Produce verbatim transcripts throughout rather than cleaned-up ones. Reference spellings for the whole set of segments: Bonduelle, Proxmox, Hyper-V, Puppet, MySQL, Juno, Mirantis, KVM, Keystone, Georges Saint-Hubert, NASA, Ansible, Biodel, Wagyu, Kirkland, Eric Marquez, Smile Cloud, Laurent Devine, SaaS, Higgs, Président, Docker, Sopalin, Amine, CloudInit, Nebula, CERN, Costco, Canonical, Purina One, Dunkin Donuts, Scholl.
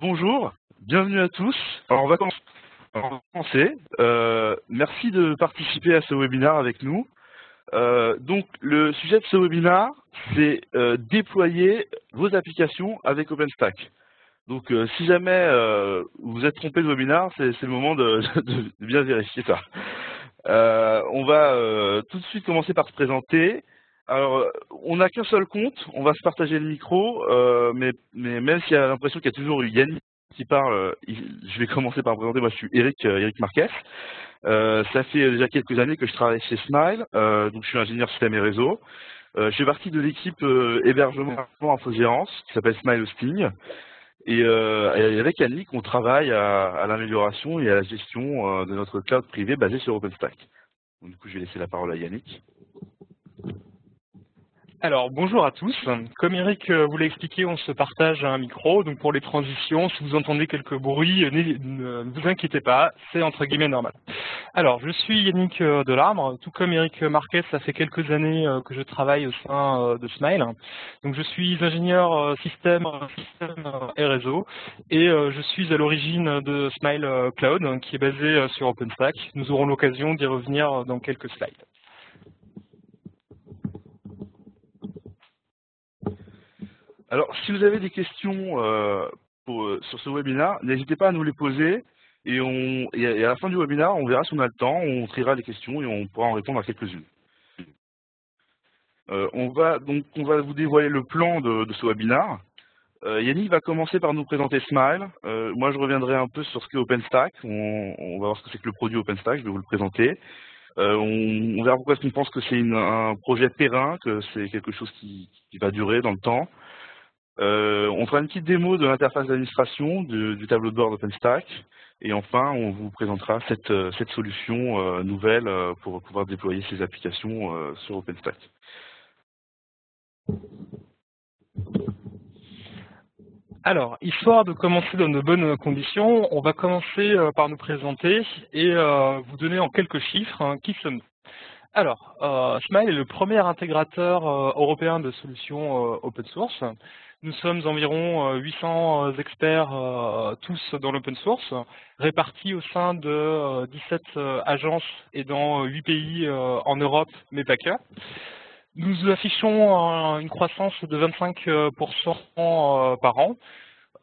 Bonjour, bienvenue à tous. Alors on va commencer. Euh, merci de participer à ce webinaire avec nous. Euh, donc le sujet de ce webinaire, c'est euh, déployer vos applications avec OpenStack. Donc euh, si jamais euh, vous êtes trompé de webinaire, c'est le moment de, de bien vérifier ça. Euh, on va euh, tout de suite commencer par se présenter. Alors, on n'a qu'un seul compte, on va se partager le micro, euh, mais, mais même s'il y a l'impression qu'il y a toujours Yannick qui parle, euh, je vais commencer par me présenter. Moi, je suis Eric, euh, Eric Marquez. Euh, ça fait déjà quelques années que je travaille chez Smile, euh, donc je suis ingénieur système et réseau. Euh, je fais partie de l'équipe euh, hébergement infogérance qui s'appelle Smile Hosting. Et, euh, et avec Yannick, on travaille à, à l'amélioration et à la gestion euh, de notre cloud privé basé sur OpenStack. Donc, du coup, je vais laisser la parole à Yannick. Alors bonjour à tous, comme Eric vous l'a expliqué, on se partage un micro, donc pour les transitions, si vous entendez quelques bruits, ne vous inquiétez pas, c'est entre guillemets normal. Alors je suis Yannick Delarbre, tout comme Eric Marquez, ça fait quelques années que je travaille au sein de Smile, donc je suis ingénieur système, système et réseau, et je suis à l'origine de Smile Cloud qui est basé sur OpenStack, nous aurons l'occasion d'y revenir dans quelques slides. Alors, si vous avez des questions euh, pour, euh, sur ce webinaire, n'hésitez pas à nous les poser et, on, et, à, et à la fin du webinaire, on verra si on a le temps, on triera les questions et on pourra en répondre à quelques-unes. Euh, on va donc on va vous dévoiler le plan de, de ce webinaire. Euh, Yannick va commencer par nous présenter Smile. Euh, moi, je reviendrai un peu sur ce qu'est OpenStack. On, on va voir ce que c'est que le produit OpenStack, je vais vous le présenter. Euh, on, on verra pourquoi est-ce qu'on pense que c'est un projet périn, que c'est quelque chose qui, qui va durer dans le temps. Euh, on fera une petite démo de l'interface d'administration du, du tableau de bord d'OpenStack et enfin on vous présentera cette, cette solution euh, nouvelle euh, pour pouvoir déployer ces applications euh, sur OpenStack. Alors, histoire de commencer dans de bonnes conditions, on va commencer euh, par nous présenter et euh, vous donner en quelques chiffres hein, qui sommes-nous. Alors, euh, Smile est le premier intégrateur euh, européen de solutions euh, open source. Nous sommes environ huit cents experts, euh, tous dans l'open source, répartis au sein de euh, dix-sept euh, agences et dans euh, huit pays euh, en Europe, mais pas que. Nous affichons euh, une croissance de vingt-cinq pour cent euh, par an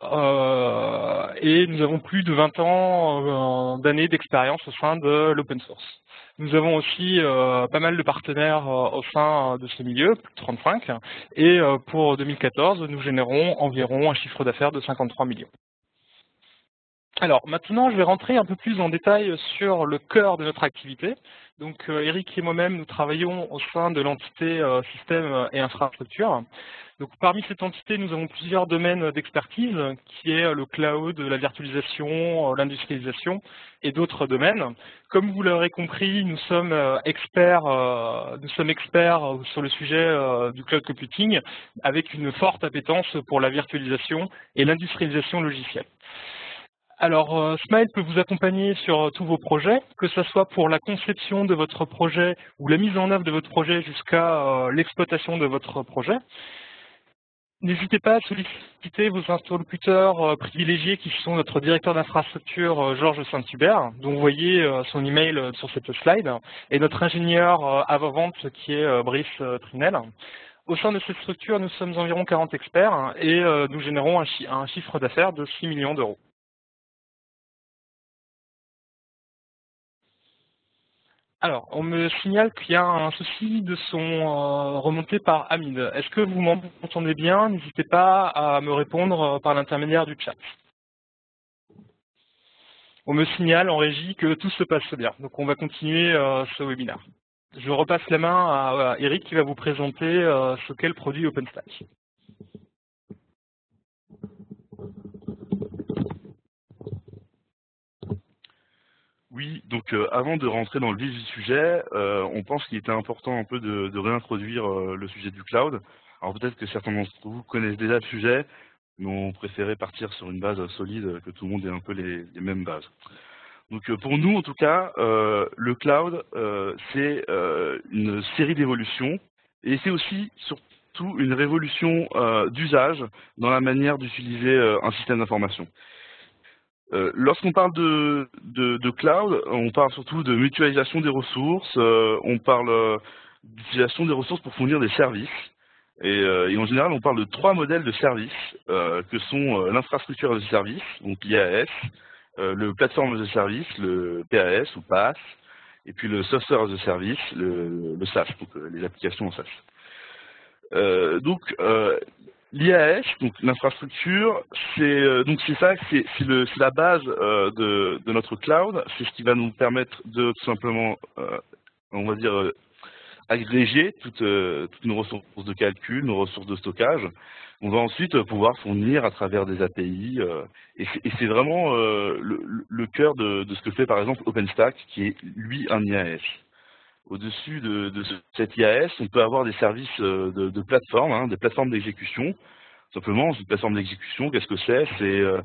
euh, et nous avons plus de vingt ans euh, d'années d'expérience au sein de l'open source. Nous avons aussi euh, pas mal de partenaires euh, au sein de ce milieu, plus de trente-cinq, et euh, pour deux mille quatorze, nous générons environ un chiffre d'affaires de cinquante-trois millions. Alors maintenant, je vais rentrer un peu plus en détail sur le cœur de notre activité. Donc euh, Eric et moi-même, nous travaillons au sein de l'entité euh, système et infrastructure. Donc parmi cette entité, nous avons plusieurs domaines d'expertise, qui est le cloud, la virtualisation, l'industrialisation et d'autres domaines. Comme vous l'aurez compris, nous sommes experts, euh, nous sommes experts sur le sujet euh, du cloud computing, avec une forte appétence pour la virtualisation et l'industrialisation logicielle. Alors, Smile peut vous accompagner sur tous vos projets, que ce soit pour la conception de votre projet ou la mise en œuvre de votre projet jusqu'à euh, l'exploitation de votre projet. N'hésitez pas à solliciter vos interlocuteurs euh, privilégiés qui sont notre directeur d'infrastructure euh, Georges Saint-Hubert, dont vous voyez euh, son email euh, sur cette slide, et notre ingénieur euh, avant-vente qui est euh, Brice euh, Trinelle. Au sein de cette structure, nous sommes environ quarante experts et euh, nous générons un, chi un chiffre d'affaires de six millions d'euros. Alors, on me signale qu'il y a un souci de son euh, remonté par Amine. Est-ce que vous m'entendez bien? N'hésitez pas à me répondre euh, par l'intermédiaire du chat. On me signale en régie que tout se passe bien. Donc, on va continuer euh, ce webinaire. Je repasse la main à, à Eric qui va vous présenter euh, ce qu'est le produit OpenStack. Oui, donc euh, avant de rentrer dans le vif du sujet, euh, on pense qu'il était important un peu de, de réintroduire euh, le sujet du cloud. Alors peut-être que certains d'entre vous connaissent déjà le sujet, mais on préférait partir sur une base solide, que tout le monde ait un peu les, les mêmes bases. Donc euh, pour nous, en tout cas, euh, le cloud, euh, c'est euh, une série d'évolutions, et c'est aussi surtout surtout une révolution euh, d'usage dans la manière d'utiliser euh, un système d'information. Euh, Lorsqu'on parle de, de, de cloud, on parle surtout de mutualisation des ressources, euh, on parle euh, d'utilisation des ressources pour fournir des services. Et, euh, et en général, on parle de trois modèles de services euh, que sont euh, l'infrastructure as a service, donc I A S, euh, le plateforme as a service, le P A S ou P A S, et puis le software as a service, le, le SaaS, donc euh, les applications en SaaS. Euh, donc euh, l'I A S, donc l'infrastructure, c'est euh, donc c'est ça, c'est la base euh, de, de notre cloud, c'est ce qui va nous permettre de tout simplement, euh, on va dire, euh, agréger toutes, euh, toutes nos ressources de calcul, nos ressources de stockage. On va ensuite pouvoir fournir à travers des A P I, euh, et c'est vraiment euh, le, le cœur de, de ce que fait par exemple OpenStack, qui est lui un I A S. Au-dessus de, de cette I A S, on peut avoir des services de, de plateforme, hein, des plateformes d'exécution. Simplement, une plateforme d'exécution, qu'est-ce que c'est? C'est euh,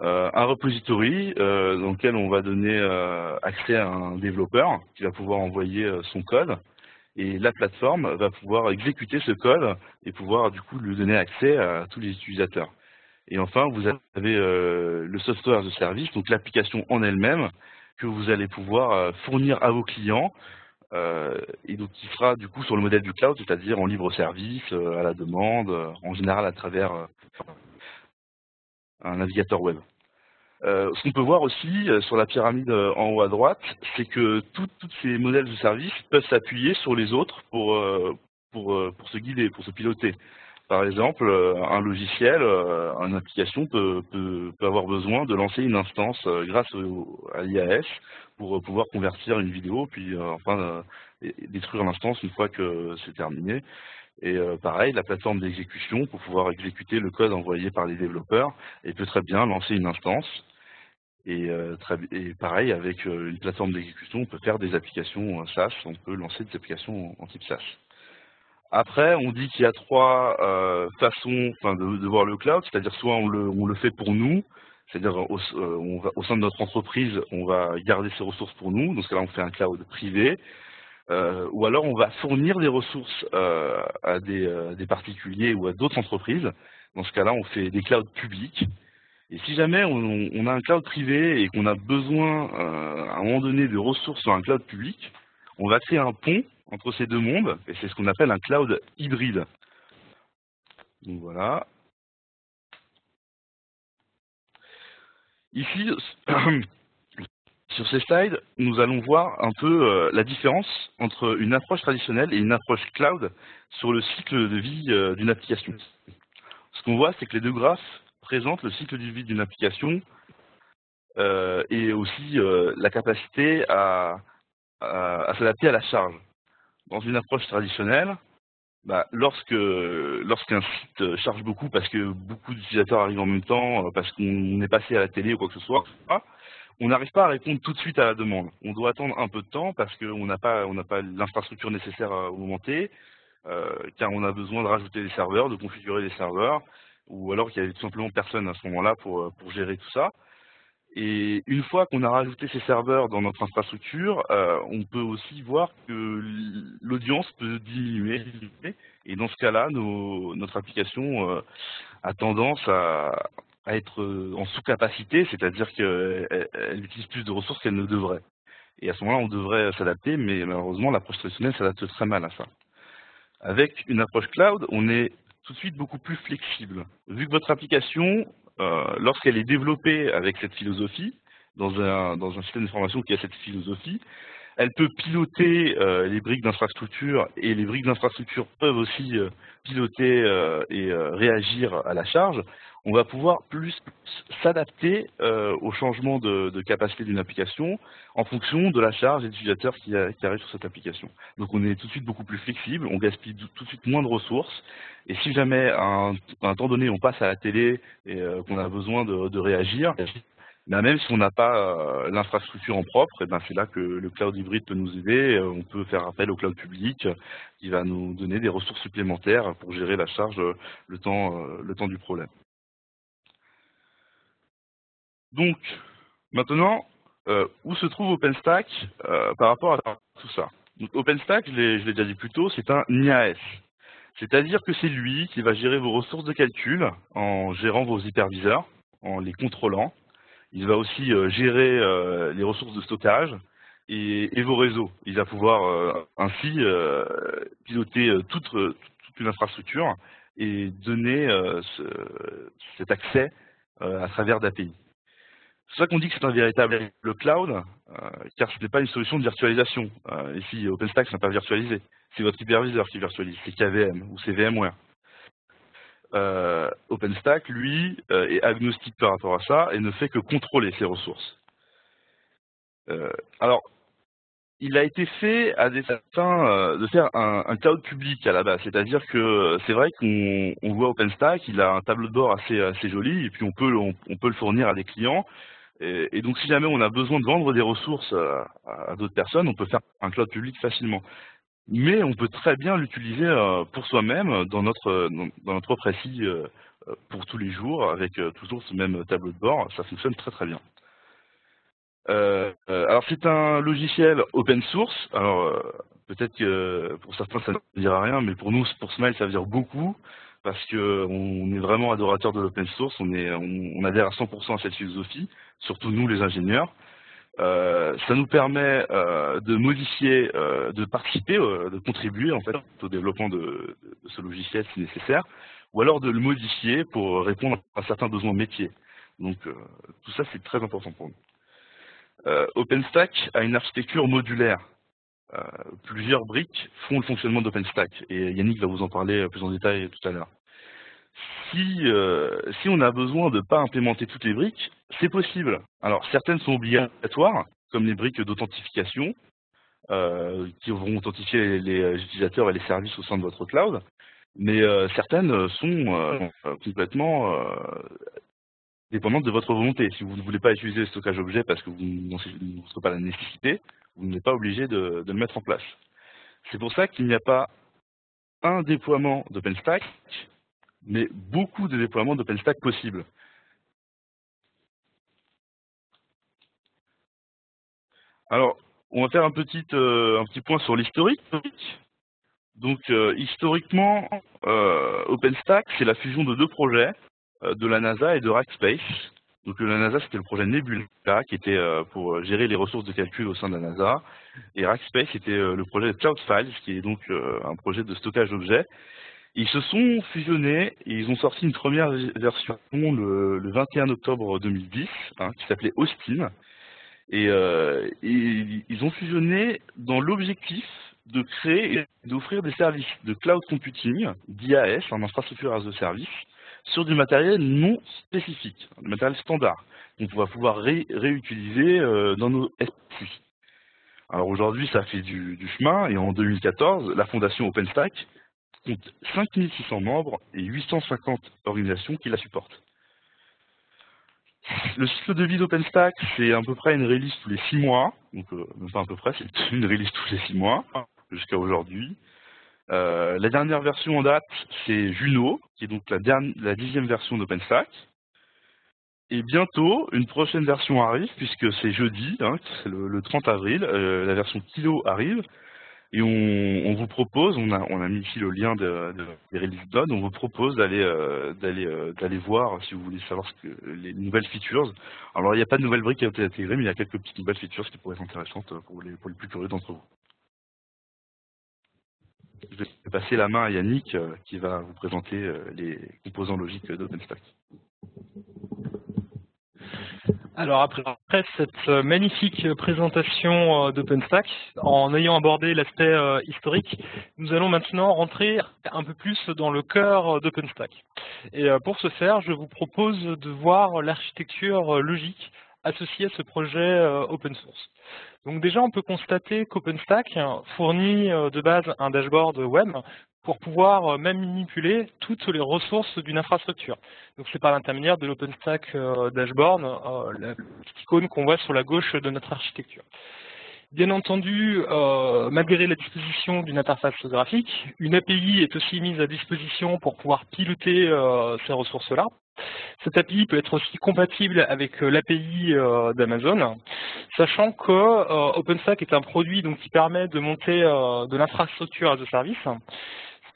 un repository euh, dans lequel on va donner euh, accès à un développeur qui va pouvoir envoyer euh, son code. Et la plateforme va pouvoir exécuter ce code et pouvoir du coup lui donner accès à tous les utilisateurs. Et enfin, vous avez euh, le software as a service, donc l'application en elle-même, que vous allez pouvoir fournir à vos clients, euh, et donc qui sera du coup sur le modèle du cloud, c'est-à-dire en libre service, euh, à la demande, euh, en général à travers euh, un navigateur web. Euh, ce qu'on peut voir aussi euh, sur la pyramide euh, en haut à droite, c'est que tous ces modèles de services peuvent s'appuyer sur les autres pour, euh, pour, euh, pour se guider, pour se piloter. Par exemple, euh, un logiciel, euh, une application peut, peut, peut avoir besoin de lancer une instance euh, grâce au, à l'I A S pour euh, pouvoir convertir une vidéo, puis euh, enfin euh, et détruire l'instance une fois que c'est terminé. Et euh, pareil, la plateforme d'exécution, pour pouvoir exécuter le code envoyé par les développeurs, elle peut très bien lancer une instance. Et, euh, très, et pareil, avec euh, une plateforme d'exécution, on peut faire des applications euh, SaaS, on peut lancer des applications en, en type SaaS. Après, on dit qu'il y a trois euh, façons de, de voir le cloud, c'est-à-dire soit on le, on le fait pour nous, c'est-à-dire au, euh, au sein de notre entreprise, on va garder ses ressources pour nous, dans ce cas-là on fait un cloud privé. Euh, ou alors on va fournir des ressources euh, à des, euh, des particuliers ou à d'autres entreprises. Dans ce cas-là, on fait des clouds publics. Et si jamais on, on a un cloud privé et qu'on a besoin euh, à un moment donné de ressources sur un cloud public, on va créer un pont entre ces deux mondes, et c'est ce qu'on appelle un cloud hybride. Donc voilà. Ici, sur ces slides, nous allons voir un peu euh, la différence entre une approche traditionnelle et une approche cloud sur le cycle de vie euh, d'une application. Ce qu'on voit, c'est que les deux graphes présentent le cycle de vie d'une application euh, et aussi euh, la capacité à, à, à s'adapter à la charge. Dans une approche traditionnelle, bah, lorsque lorsqu'un site charge beaucoup parce que beaucoup d'utilisateurs arrivent en même temps, parce qu'on est passé à la télé ou quoi que ce soit, ah, on n'arrive pas à répondre tout de suite à la demande. On doit attendre un peu de temps parce qu'on n'a pas, pas l'infrastructure nécessaire au moment T, euh, car on a besoin de rajouter des serveurs, de configurer des serveurs, ou alors qu'il y avait tout simplement personne à ce moment-là pour, pour gérer tout ça. Et une fois qu'on a rajouté ces serveurs dans notre infrastructure, euh, on peut aussi voir que l'audience peut diminuer. Et dans ce cas-là, notre application euh, a tendance à... à être en sous-capacité, c'est-à-dire qu'elle utilise plus de ressources qu'elle ne devrait. Et à ce moment-là, on devrait s'adapter, mais malheureusement, l'approche traditionnelle s'adapte très mal à ça. Avec une approche cloud, on est tout de suite beaucoup plus flexible. Vu que votre application, euh, lorsqu'elle est développée avec cette philosophie, dans un, dans un système d'information qui a cette philosophie, elle peut piloter euh, les briques d'infrastructure, et les briques d'infrastructure peuvent aussi euh, piloter euh, et euh, réagir à la charge. On va pouvoir plus s'adapter euh, au changement de, de capacité d'une application en fonction de la charge et des utilisateurs qui, qui arrivent sur cette application. Donc on est tout de suite beaucoup plus flexible, on gaspille tout de suite moins de ressources, et si jamais à un, à un temps donné on passe à la télé et euh, qu'on a besoin de, de réagir, ben même si on n'a pas euh, l'infrastructure en propre, et ben c'est là que le cloud hybride peut nous aider. On peut faire appel au cloud public qui va nous donner des ressources supplémentaires pour gérer la charge le temps, euh, le temps du problème. Donc maintenant, euh, où se trouve OpenStack euh, par rapport à tout ça? Donc, OpenStack, je l'ai déjà dit plus tôt, c'est un I A S. C'est-à-dire que c'est lui qui va gérer vos ressources de calcul en gérant vos hyperviseurs, en les contrôlant. Il va aussi gérer les ressources de stockage et vos réseaux. Il va pouvoir ainsi piloter toute, toute une infrastructure et donner ce, cet accès à travers d'A P I. C'est ça qu'on dit que c'est un véritable cloud, euh, car ce n'est pas une solution de virtualisation. Euh, ici, OpenStack, ce n'est pas virtualisé. C'est votre hyperviseur qui virtualise, c'est K V M ou c'est VMware. Euh, OpenStack, lui, euh, est agnostique par rapport à ça et ne fait que contrôler ses ressources. Euh, alors, il a été fait à des fins euh, de faire un, un cloud public à la base. C'est-à-dire que c'est vrai qu'on on voit OpenStack, il a un tableau de bord assez, assez joli, et puis on peut, on, on peut le fournir à des clients. Et, et donc, si jamais on a besoin de vendre des ressources à, à d'autres personnes, on peut faire un cloud public facilement. Mais on peut très bien l'utiliser pour soi-même dans notre, dans notre propre S I pour tous les jours, avec toujours ce même tableau de bord. Ça fonctionne très très bien. Euh, alors, c'est un logiciel open source. Alors, peut-être que pour certains, ça ne dira rien, mais pour nous, pour Smile, ça veut dire beaucoup. Parce qu'on est vraiment adorateur de l'open source, on, est, on, on adhère à cent pour cent à cette philosophie, surtout nous les ingénieurs. Euh, ça nous permet euh, de modifier, euh, de participer, euh, de contribuer en fait au développement de, de ce logiciel si nécessaire, ou alors de le modifier pour répondre à certains besoins métiers. Donc euh, tout ça c'est très important pour nous. Euh, OpenStack a une architecture modulaire. Euh, plusieurs briques font le fonctionnement d'OpenStack et Yannick va vous en parler plus en détail tout à l'heure. Si, euh, si on a besoin de ne pas implémenter toutes les briques, c'est possible. Alors certaines sont obligatoires, comme les briques d'authentification, euh, qui vont authentifier les, les utilisateurs et les services au sein de votre cloud, mais euh, certaines sont euh, complètement euh, dépendantes de votre volonté. Si vous ne voulez pas utiliser le stockage objet parce que vous n'en sentez pas la nécessité, vous n'êtes pas obligé de, de le mettre en place. C'est pour ça qu'il n'y a pas un déploiement d'OpenStack, mais beaucoup de déploiements d'OpenStack possibles. Alors, on va faire un petit, euh, un petit point sur l'historique. Donc, euh, historiquement, euh, OpenStack, c'est la fusion de deux projets, euh, de la NASA et de Rackspace. Donc la NASA, c'était le projet Nebula, qui était pour gérer les ressources de calcul au sein de la NASA. Et Rackspace, c'était le projet Cloud Files, qui est donc un projet de stockage d'objets. Ils se sont fusionnés et ils ont sorti une première version le, le vingt et un octobre deux mille dix, hein, qui s'appelait Austin. Et, euh, et ils ont fusionné dans l'objectif de créer et d'offrir des services de cloud computing, d'I A S, en infrastructure as a service, sur du matériel non spécifique, du matériel standard, donc on va pouvoir ré réutiliser euh, dans nos S I. Alors aujourd'hui, ça fait du, du chemin, et en deux mille quatorze, la fondation OpenStack compte cinq mille six cents membres et huit cent cinquante organisations qui la supportent. Le cycle de vie d'OpenStack, c'est à peu près une release tous les six mois, donc euh, pas à peu près, c'est une release tous les six mois, jusqu'à aujourd'hui. Euh, la dernière version en date, c'est Juno, qui est donc la, dernière, la dixième version d'OpenStack. Et bientôt, une prochaine version arrive, puisque c'est jeudi, hein, le, le trente avril, euh, la version Kilo arrive. Et on, on vous propose, on a, on a mis ici le lien de, de, des release notes, on vous propose d'aller euh, euh, voir si vous voulez savoir ce que, les nouvelles features. Alors il n'y a pas de nouvelles briques à intégrer, mais il y a quelques petites nouvelles features qui pourraient être intéressantes pour les, pour les plus curieux d'entre vous. Je vais passer la main à Yannick euh, qui va vous présenter euh, les composants logiques d'OpenStack. Alors après, après cette magnifique présentation euh, d'OpenStack, en ayant abordé l'aspect euh, historique, nous allons maintenant rentrer un peu plus dans le cœur d'OpenStack. Et euh, pour ce faire, je vous propose de voir l'architecture euh, logique associé à ce projet euh, open source. Donc déjà, on peut constater qu'OpenStack fournit euh, de base un dashboard web pour pouvoir euh, même manipuler toutes les ressources d'une infrastructure. Donc c'est par l'intermédiaire de l'OpenStack euh, dashboard, euh, la petite icône qu'on voit sur la gauche de notre architecture. Bien entendu, euh, malgré la disposition d'une interface graphique, une A P I est aussi mise à disposition pour pouvoir piloter euh, ces ressources-là. Cette A P I peut être aussi compatible avec l'A P I euh, d'Amazon, sachant que euh, OpenStack est un produit donc, qui permet de monter euh, de l'infrastructure as a service.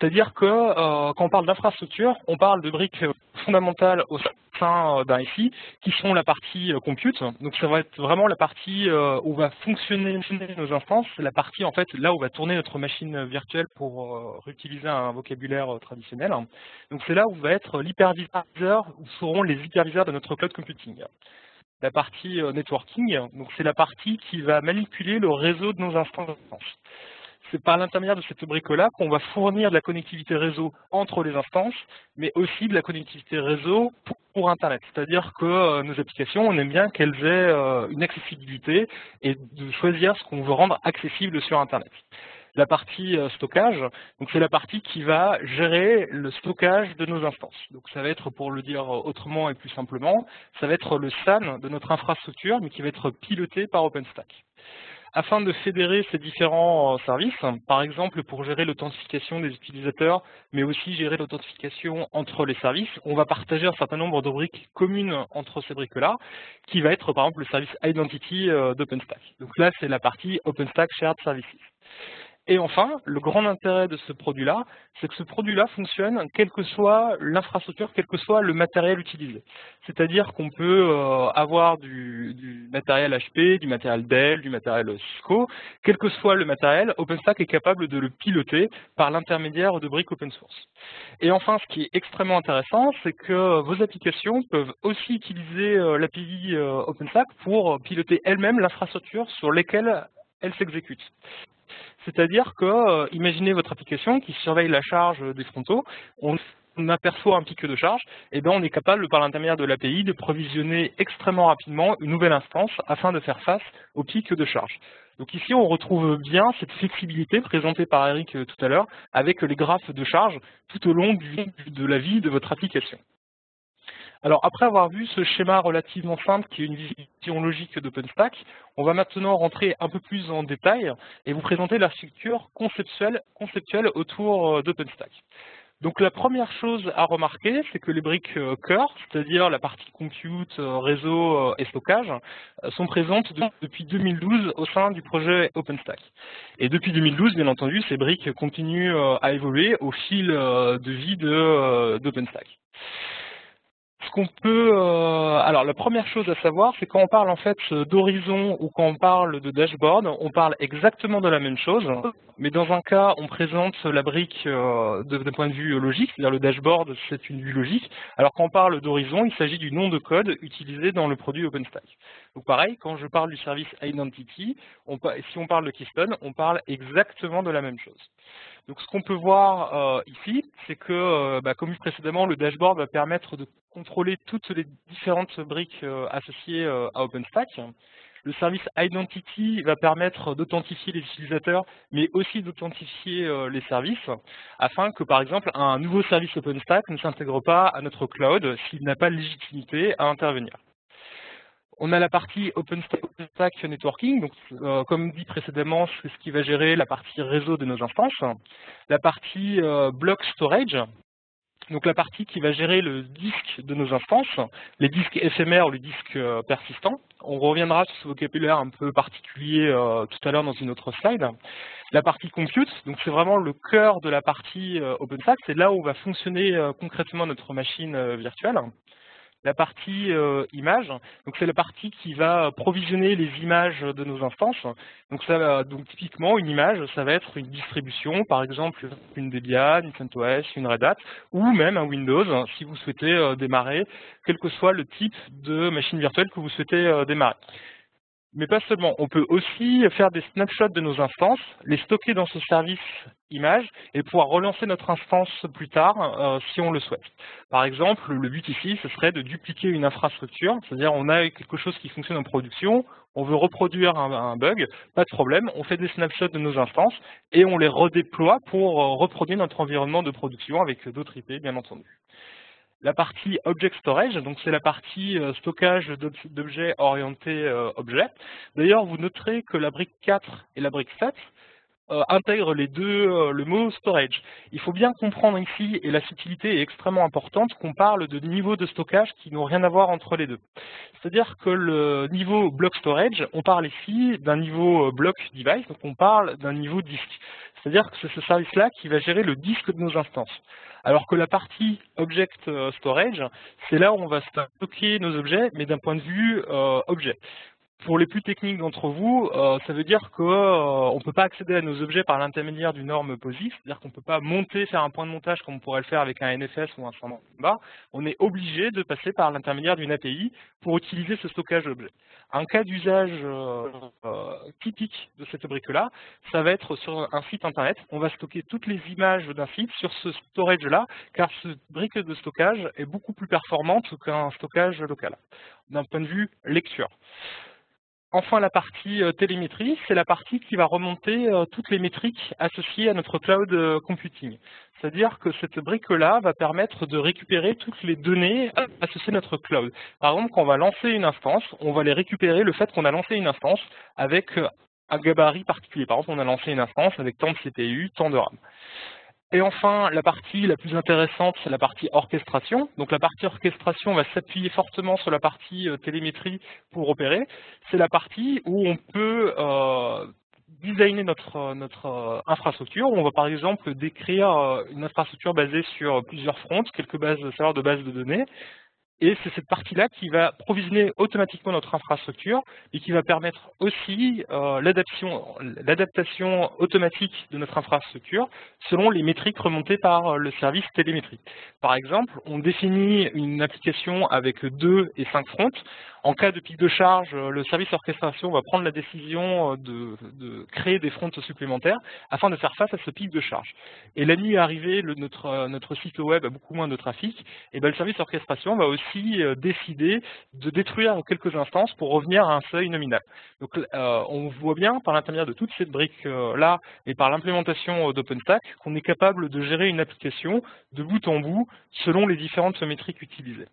C'est-à-dire que euh, quand on parle d'infrastructure, on parle de briques fondamentales au sein d'un S I qui sont la partie euh, compute. Donc ça va être vraiment la partie euh, où va fonctionner nos instances, la partie en fait là où va tourner notre machine virtuelle pour euh, réutiliser un vocabulaire euh, traditionnel. Donc c'est là où va être l'hyperviseur, où seront les hyperviseurs de notre cloud computing. La partie euh, networking, donc c'est la partie qui va manipuler le réseau de nos instances. C'est par l'intermédiaire de cette brique-là qu'on va fournir de la connectivité réseau entre les instances, mais aussi de la connectivité réseau pour, pour Internet. C'est-à-dire que euh, nos applications, on aime bien qu'elles aient euh, une accessibilité et de choisir ce qu'on veut rendre accessible sur Internet. La partie euh, stockage, donc c'est la partie qui va gérer le stockage de nos instances. Donc ça va être, pour le dire autrement et plus simplement, ça va être le S A N de notre infrastructure, mais qui va être piloté par OpenStack. Afin de fédérer ces différents services, par exemple pour gérer l'authentification des utilisateurs, mais aussi gérer l'authentification entre les services, on va partager un certain nombre de briques communes entre ces briques-là, qui va être par exemple le service Identity d'OpenStack. Donc là, c'est la partie OpenStack Shared Services. Et enfin, le grand intérêt de ce produit-là, c'est que ce produit-là fonctionne quelle que soit l'infrastructure, quel que soit le matériel utilisé. C'est-à-dire qu'on peut euh, avoir du, du matériel H P, du matériel Dell, du matériel Cisco. Quel que soit le matériel, OpenStack est capable de le piloter par l'intermédiaire de briques open source. Et enfin, ce qui est extrêmement intéressant, c'est que vos applications peuvent aussi utiliser euh, l'A P I euh, OpenStack pour piloter elles-mêmes l'infrastructure sur lesquelles elles s'exécutent. C'est-à-dire que, euh, imaginez votre application qui surveille la charge des frontaux, on, on aperçoit un pic de charge, et bien on est capable, par l'intermédiaire de l'A P I, de provisionner extrêmement rapidement une nouvelle instance afin de faire face au pic de charge. Donc ici, on retrouve bien cette flexibilité présentée par Eric tout à l'heure, avec les graphes de charge tout au long du, de la vie de votre application. Alors, après avoir vu ce schéma relativement simple qui est une vision logique d'OpenStack, on va maintenant rentrer un peu plus en détail et vous présenter la structure conceptuelle, conceptuelle autour d'OpenStack. Donc, la première chose à remarquer, c'est que les briques cœur, c'est-à-dire la partie compute, réseau et stockage, sont présentes depuis deux mille douze au sein du projet OpenStack. Et depuis deux mille douze, bien entendu, ces briques continuent à évoluer au fil de vie d'OpenStack. Ce qu'on peut, euh, alors la première chose à savoir, c'est quand on parle en fait d'horizon ou quand on parle de dashboard, on parle exactement de la même chose, mais dans un cas, on présente la brique euh, d'un point de vue logique, c'est-à-dire le dashboard, c'est une vue logique. Alors quand on parle d'horizon, il s'agit du nom de code utilisé dans le produit OpenStack. Donc pareil, quand je parle du service Identity, on, si on parle de Keystone, on parle exactement de la même chose. Donc ce qu'on peut voir euh, ici, c'est que, euh, bah, comme précédemment, le dashboard va permettre de contrôler toutes les différentes briques euh, associées euh, à OpenStack. Le service Identity va permettre d'authentifier les utilisateurs, mais aussi d'authentifier euh, les services, afin que, par exemple, un nouveau service OpenStack ne s'intègre pas à notre cloud s'il n'a pas de légitimité à intervenir. On a la partie OpenStack Networking, donc euh, comme dit précédemment, c'est ce qui va gérer la partie réseau de nos instances. La partie euh, Block Storage, donc la partie qui va gérer le disque de nos instances, les disques éphémères ou les disques euh, persistants. On reviendra sur ce vocabulaire un peu particulier euh, tout à l'heure dans une autre slide. La partie compute, donc c'est vraiment le cœur de la partie euh, OpenStack, c'est là où va fonctionner euh, concrètement notre machine euh, virtuelle. La partie euh, image, donc c'est la partie qui va provisionner les images de nos instances. Donc ça, donc typiquement une image, ça va être une distribution, par exemple une Debian, une CentOS, une Red Hat, ou même un Windows, si vous souhaitez euh, démarrer, quel que soit le type de machine virtuelle que vous souhaitez euh, démarrer. Mais pas seulement, on peut aussi faire des snapshots de nos instances, les stocker dans ce service image et pouvoir relancer notre instance plus tard euh, si on le souhaite. Par exemple, le but ici, ce serait de dupliquer une infrastructure, c'est-à-dire on a quelque chose qui fonctionne en production, on veut reproduire un, un bug, pas de problème, on fait des snapshots de nos instances et on les redéploie pour euh, reproduire notre environnement de production avec d'autres I P, bien entendu. La partie Object Storage, donc c'est la partie euh, stockage d'objets orientés euh, objet. D'ailleurs, vous noterez que la brique quatre et la brique sept euh, intègre les deux, euh, le mot storage. Il faut bien comprendre ici, et la subtilité est extrêmement importante, qu'on parle de niveaux de stockage qui n'ont rien à voir entre les deux. C'est-à-dire que le niveau block storage, on parle ici d'un niveau block device, donc on parle d'un niveau disque. C'est-à-dire que c'est ce service-là qui va gérer le disque de nos instances. Alors que la partie object storage, c'est là où on va stocker nos objets, mais d'un point de vue euh, objet. Pour les plus techniques d'entre vous, euh, ça veut dire qu'on euh, ne peut pas accéder à nos objets par l'intermédiaire d'une norme P O S I, c'est-à-dire qu'on ne peut pas monter, faire un point de montage comme on pourrait le faire avec un N F S ou un standard bas. On est obligé de passer par l'intermédiaire d'une A P I pour utiliser ce stockage objet. Un cas d'usage euh, euh, typique de cette brique-là, ça va être sur un site internet. On va stocker toutes les images d'un site sur ce storage-là, car cette brique de stockage est beaucoup plus performante qu'un stockage local, d'un point de vue lecture. Enfin, la partie télémétrie, c'est la partie qui va remonter toutes les métriques associées à notre cloud computing. C'est-à-dire que cette brique-là va permettre de récupérer toutes les données associées à notre cloud. Par exemple, quand on va lancer une instance, on va les récupérer le fait qu'on a lancé une instance avec un gabarit particulier. Par exemple, on a lancé une instance avec tant de C P U, tant de RAM. Et enfin, la partie la plus intéressante, c'est la partie orchestration. Donc la partie orchestration va s'appuyer fortement sur la partie euh, télémétrie pour opérer. C'est la partie où on peut euh, designer notre, notre euh, infrastructure. On va par exemple décrire euh, une infrastructure basée sur plusieurs fronts, quelques bases de serveurs de bases de données. Et c'est cette partie-là qui va provisionner automatiquement notre infrastructure et qui va permettre aussi euh, l'adaptation automatique de notre infrastructure selon les métriques remontées par le service télémétrie. Par exemple, on définit une application avec deux et cinq fronts. En cas de pic de charge, le service orchestration va prendre la décision de, de créer des fronts supplémentaires afin de faire face à ce pic de charge. Et la nuit arrivée, le, notre, notre site web a beaucoup moins de trafic, et bien le service orchestration va aussi décider de détruire quelques instances pour revenir à un seuil nominal. Donc euh, on voit bien par l'intermédiaire de toutes ces briques-là euh, et par l'implémentation d'OpenStack qu'on est capable de gérer une application de bout en bout selon les différentes métriques utilisées.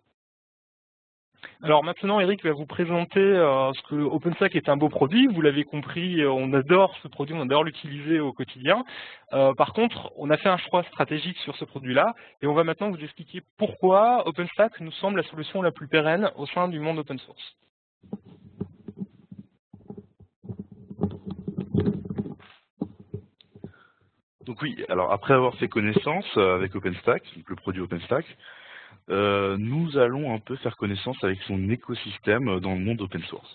Alors maintenant, Eric va vous présenter euh, ce que OpenStack est un beau produit. Vous l'avez compris, on adore ce produit, on adore l'utiliser au quotidien. Euh, par contre, on a fait un choix stratégique sur ce produit-là et on va maintenant vous expliquer pourquoi OpenStack nous semble la solution la plus pérenne au sein du monde open source. Donc oui, alors après avoir fait connaissance avec OpenStack, le produit OpenStack, Euh, nous allons un peu faire connaissance avec son écosystème dans le monde open source.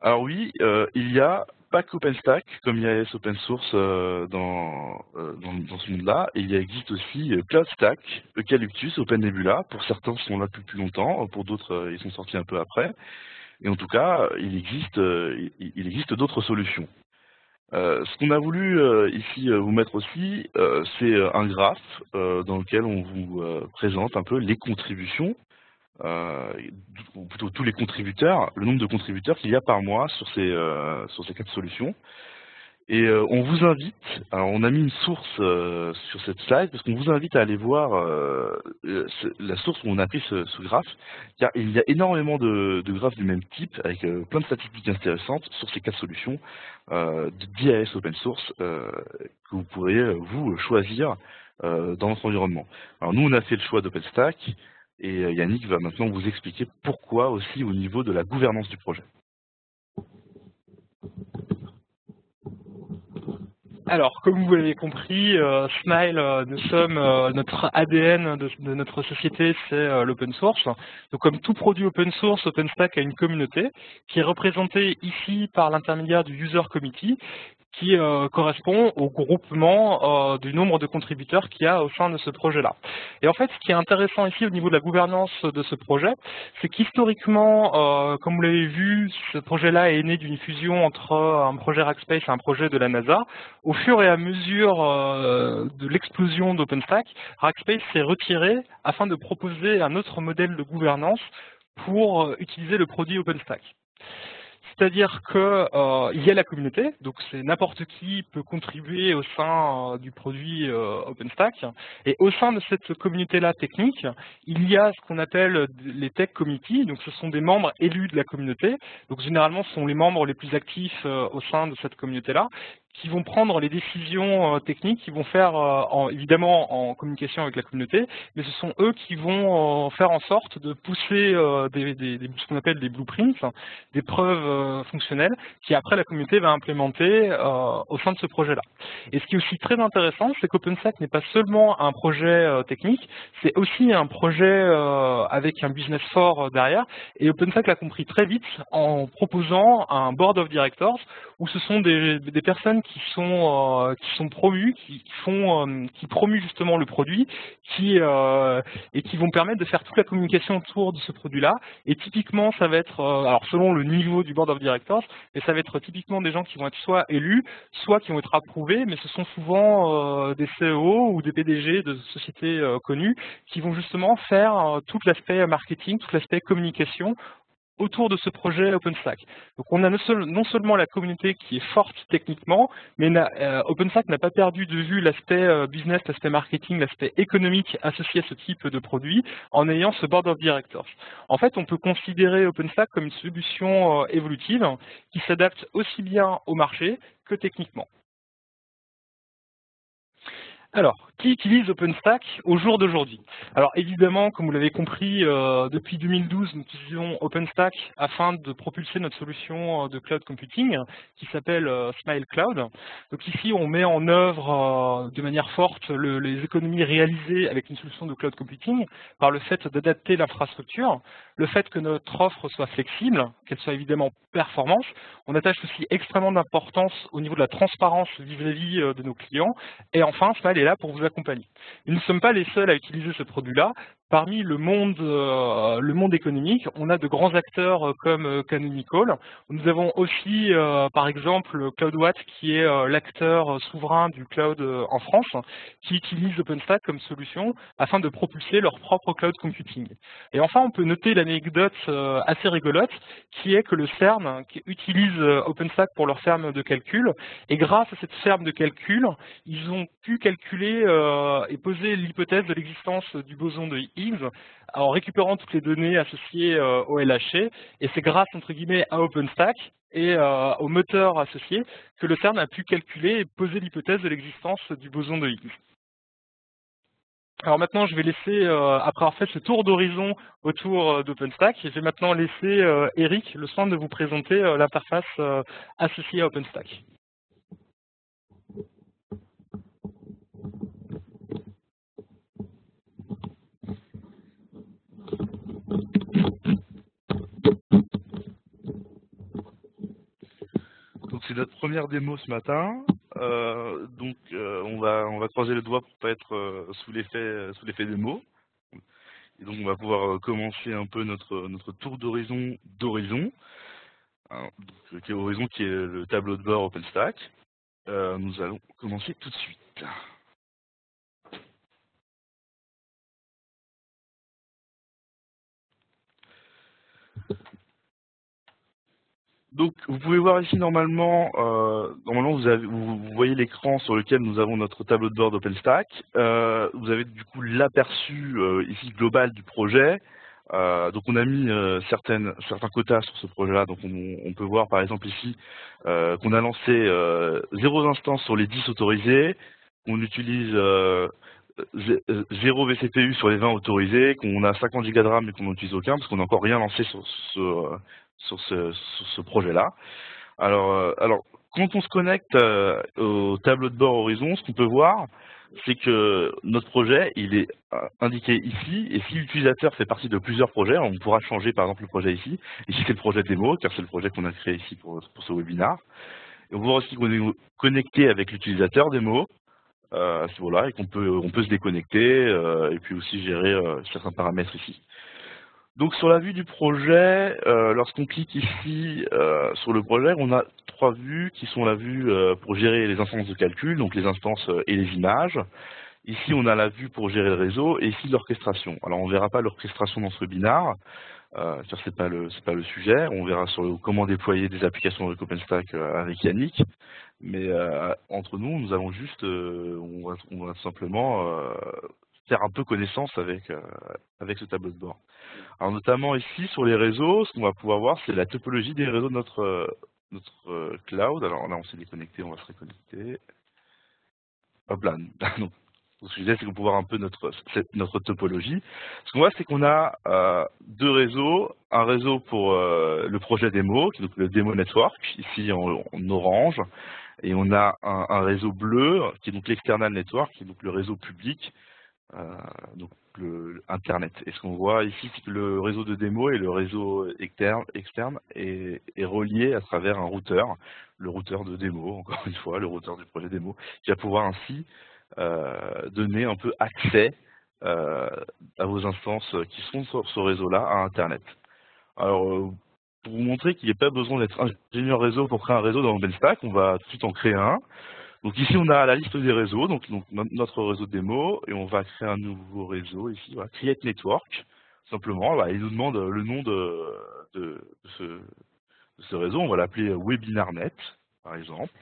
Alors oui, euh, il n'y a pas qu'OpenStack, comme il y a S Open Source euh, dans, euh, dans, dans ce monde-là, et il existe aussi euh, CloudStack, Eucalyptus, Open Nebula, pour certains sont là depuis plus longtemps, pour d'autres euh, ils sont sortis un peu après, et en tout cas, il existe, euh, il, il existe d'autres solutions. Euh, ce qu'on a voulu euh, ici euh, vous mettre aussi, euh, c'est euh, un graphe euh, dans lequel on vous euh, présente un peu les contributions, euh, ou plutôt tous les contributeurs, le nombre de contributeurs qu'il y a par mois sur ces, euh, sur ces quatre solutions. Et euh, on vous invite, alors on a mis une source euh, sur cette slide, parce qu'on vous invite à aller voir euh, la source où on a pris ce, ce graphe, car il y a énormément de, de graphes du même type, avec euh, plein de statistiques intéressantes sur ces quatre solutions euh, d'I A S Open Source euh, que vous pourriez vous choisir euh, dans votre environnement. Alors nous on a fait le choix d'OpenStack, et euh, Yannick va maintenant vous expliquer pourquoi aussi au niveau de la gouvernance du projet. Alors, comme vous l'avez compris, euh, Smile, euh, nous sommes euh, notre A D N de, de notre société, c'est euh, l'open source. Donc, comme tout produit open source, OpenStack a une communauté qui est représentée ici par l'intermédiaire du User Committee, qui euh, correspond au groupement euh, du nombre de contributeurs qu'il y a au sein de ce projet-là. Et en fait, ce qui est intéressant ici au niveau de la gouvernance de ce projet, c'est qu'historiquement, euh, comme vous l'avez vu, ce projet-là est né d'une fusion entre un projet Rackspace et un projet de la NASA. Au fur et à mesure euh, de l'explosion d'OpenStack, Rackspace s'est retiré afin de proposer un autre modèle de gouvernance pour euh, utiliser le produit OpenStack. C'est-à-dire qu'il euh, y a la communauté, donc c'est n'importe qui peut contribuer au sein euh, du produit euh, OpenStack, et au sein de cette communauté-là technique, il y a ce qu'on appelle les tech committees, donc ce sont des membres élus de la communauté, donc généralement ce sont les membres les plus actifs euh, au sein de cette communauté-là, qui vont prendre les décisions euh, techniques, qui vont faire euh, en, évidemment en communication avec la communauté, mais ce sont eux qui vont euh, faire en sorte de pousser euh, des, des, des, ce qu'on appelle des blueprints, des preuves euh, fonctionnelles, qui après la communauté va implémenter euh, au sein de ce projet-là. Et ce qui est aussi très intéressant, c'est qu'OpenStack n'est pas seulement un projet euh, technique, c'est aussi un projet euh, avec un business fort euh, derrière, et OpenStack l'a compris très vite en proposant un board of directors où ce sont des, des personnes qui sont euh, qui sont promus, qui, qui font euh, qui promuent justement le produit, qui euh, et qui vont permettre de faire toute la communication autour de ce produit-là. Et typiquement, ça va être euh, alors selon le niveau du board of directors, mais ça va être typiquement des gens qui vont être soit élus, soit qui vont être approuvés, mais ce sont souvent euh, des C E O ou des P D G de sociétés euh, connues qui vont justement faire euh, tout l'aspect marketing, tout l'aspect communication autour de ce projet OpenStack. Donc on a non seulement la communauté qui est forte techniquement, mais OpenStack n'a pas perdu de vue l'aspect business, l'aspect marketing, l'aspect économique associé à ce type de produit en ayant ce board of directors. En fait, on peut considérer OpenStack comme une solution évolutive qui s'adapte aussi bien au marché que techniquement. Alors, qui utilise OpenStack au jour d'aujourd'hui? Alors évidemment, comme vous l'avez compris, euh, depuis deux mille douze, nous utilisons OpenStack afin de propulser notre solution de cloud computing qui s'appelle euh, Smile Cloud. Donc ici, on met en œuvre euh, de manière forte le, les économies réalisées avec une solution de cloud computing par le fait d'adapter l'infrastructure, le fait que notre offre soit flexible, qu'elle soit évidemment performante. On attache aussi extrêmement d'importance au niveau de la transparence vis-à-vis de nos clients. Et enfin, Smile est là pour vous accompagner. Nous ne sommes pas les seuls à utiliser ce produit-là. Parmi le monde, euh, le monde économique, on a de grands acteurs comme Canonical. Nous avons aussi, euh, par exemple, CloudWatt, qui est euh, l'acteur souverain du cloud en France, qui utilise OpenStack comme solution afin de propulser leur propre cloud computing. Et enfin, on peut noter l'anecdote euh, assez rigolote, qui est que le CERN qui utilise OpenStack pour leur ferme de calcul, et grâce à cette ferme de calcul, ils ont pu calculer euh, et poser l'hypothèse de l'existence du boson de Higgs en récupérant toutes les données associées euh, au L H C, et c'est grâce entre guillemets à OpenStack et euh, au moteur associé que le CERN a pu calculer et poser l'hypothèse de l'existence du boson de Higgs. Alors maintenant, je vais laisser, euh, après avoir fait ce tour d'horizon autour euh, d'OpenStack, je vais maintenant laisser euh, Eric le soin de vous présenter euh, l'interface euh, associée à OpenStack. Donc c'est notre première démo ce matin. Euh, donc euh, on va on va croiser les doigts pour pas être euh, sous l'effet euh, sous l'effet des mots. Et donc on va pouvoir commencer un peu notre notre tour d'horizon d'horizon. Horizon qui est le tableau de bord OpenStack. Euh, nous allons commencer tout de suite. Donc vous pouvez voir ici normalement, euh, normalement vous, avez, vous, vous voyez l'écran sur lequel nous avons notre tableau de bord d'OpenStack. Euh, vous avez du coup l'aperçu euh, ici global du projet. Euh, donc on a mis euh, certaines, certains quotas sur ce projet-là. Donc on, on peut voir par exemple ici euh, qu'on a lancé euh, zéro instance sur les dix autorisées, qu'on utilise euh, zéro V C P U sur les vingt autorisés, qu'on a cinquante Go de RAM mais qu'on n'utilise aucun parce qu'on n'a encore rien lancé sur ce... sur ce, sur ce projet-là. Alors, euh, alors, quand on se connecte euh, au tableau de bord Horizon, ce qu'on peut voir, c'est que notre projet, il est indiqué ici, et si l'utilisateur fait partie de plusieurs projets, on pourra changer par exemple le projet ici. Ici, c'est le projet démo, car c'est le projet qu'on a créé ici pour, pour ce webinaire. Et on voit aussi qu'on est connecté avec l'utilisateur démo, euh, voilà, et qu'on peut, on peut se déconnecter, euh, et puis aussi gérer euh, certains paramètres ici. Donc sur la vue du projet, euh, lorsqu'on clique ici euh, sur le projet, on a trois vues qui sont la vue euh, pour gérer les instances de calcul, donc les instances et les images. Ici, on a la vue pour gérer le réseau et ici l'orchestration. Alors on ne verra pas l'orchestration dans ce webinaire, euh, car ce n'est pas, pas le sujet. On verra sur le, comment déployer des applications avec OpenStack euh, avec Yannick. Mais euh, entre nous, nous allons juste, euh, on, va, on va simplement... Euh, faire un peu connaissance avec, euh, avec ce tableau de bord. Alors notamment ici sur les réseaux, ce qu'on va pouvoir voir, c'est la topologie des réseaux de notre, euh, notre cloud. Alors là, on s'est déconnecté, on va se reconnecter. Hop là, non. Ce que je disais, c'est qu'on peut voir un peu notre, notre topologie. Ce qu'on voit, c'est qu'on a euh, deux réseaux. Un réseau pour euh, le projet démo, qui est donc le démo network, ici en, en orange. Et on a un, un réseau bleu, qui est donc l'external network, qui est donc le réseau public, euh, donc le, Internet. Et ce qu'on voit ici, c'est que le réseau de démo et le réseau externe, externe est, est relié à travers un routeur, le routeur de démo, encore une fois, le routeur du projet démo, qui va pouvoir ainsi Euh, donner un peu accès euh, à vos instances qui sont sur ce réseau-là à Internet. Alors, euh, pour vous montrer qu'il n'y a pas besoin d'être ingénieur réseau pour créer un réseau dans OpenStack, on va tout de suite en créer un. Donc ici, on a la liste des réseaux, donc, donc notre réseau de démo, et on va créer un nouveau réseau ici, voilà, Create Network, simplement. Voilà, il nous demande le nom de, de, de, ce, de ce réseau, on va l'appeler WebinarNet, par exemple.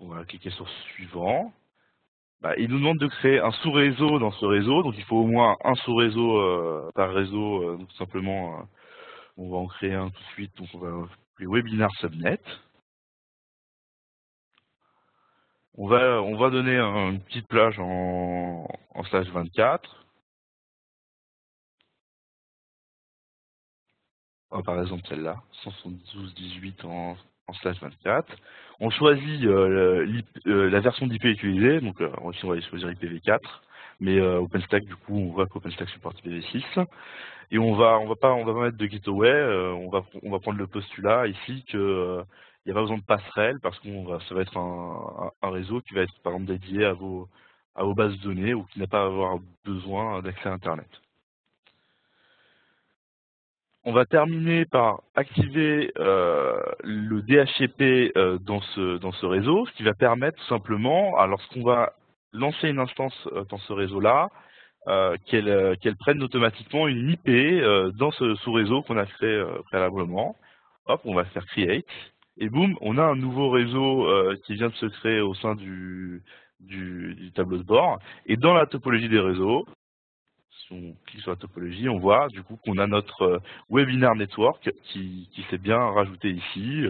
On va cliquer sur suivant. Bah, il nous demande de créer un sous-réseau dans ce réseau, donc il faut au moins un sous-réseau euh, par réseau, euh, donc simplement, euh, on va en créer un tout de suite, donc on va appeler Webinar Subnet. On va, on va donner un, une petite plage en, en slash vingt-quatre. Oh, par exemple celle-là, cent soixante-douze dix-huit en... en slash vingt-quatre, on choisit euh, euh, la version d'I P utilisée, donc euh, ici on va choisir I P v quatre, mais euh, OpenStack, du coup, on voit qu'OpenStack supporte I P v six, et on va, on va pas, on va pas mettre de gateway, euh, on va, on va prendre le postulat ici que euh, il n'y a pas besoin de passerelle parce qu'on va, ça va être un, un, un réseau qui va être par exemple dédié à vos, à vos bases de données ou qui n'a pas à avoir besoin d'accès à Internet. On va terminer par activer euh, le D H C P euh, dans, ce, dans ce réseau, ce qui va permettre simplement, lorsqu'on va lancer une instance euh, dans ce réseau-là, euh, qu'elle euh, qu'elle prenne automatiquement une I P euh, dans ce sous-réseau qu'on a créé euh, préalablement. Hop, on va faire Create, et boum, on a un nouveau réseau euh, qui vient de se créer au sein du, du, du tableau de bord. Et dans la topologie des réseaux, on clique sur la topologie, on voit du coup qu'on a notre webinar network qui, qui s'est bien rajouté ici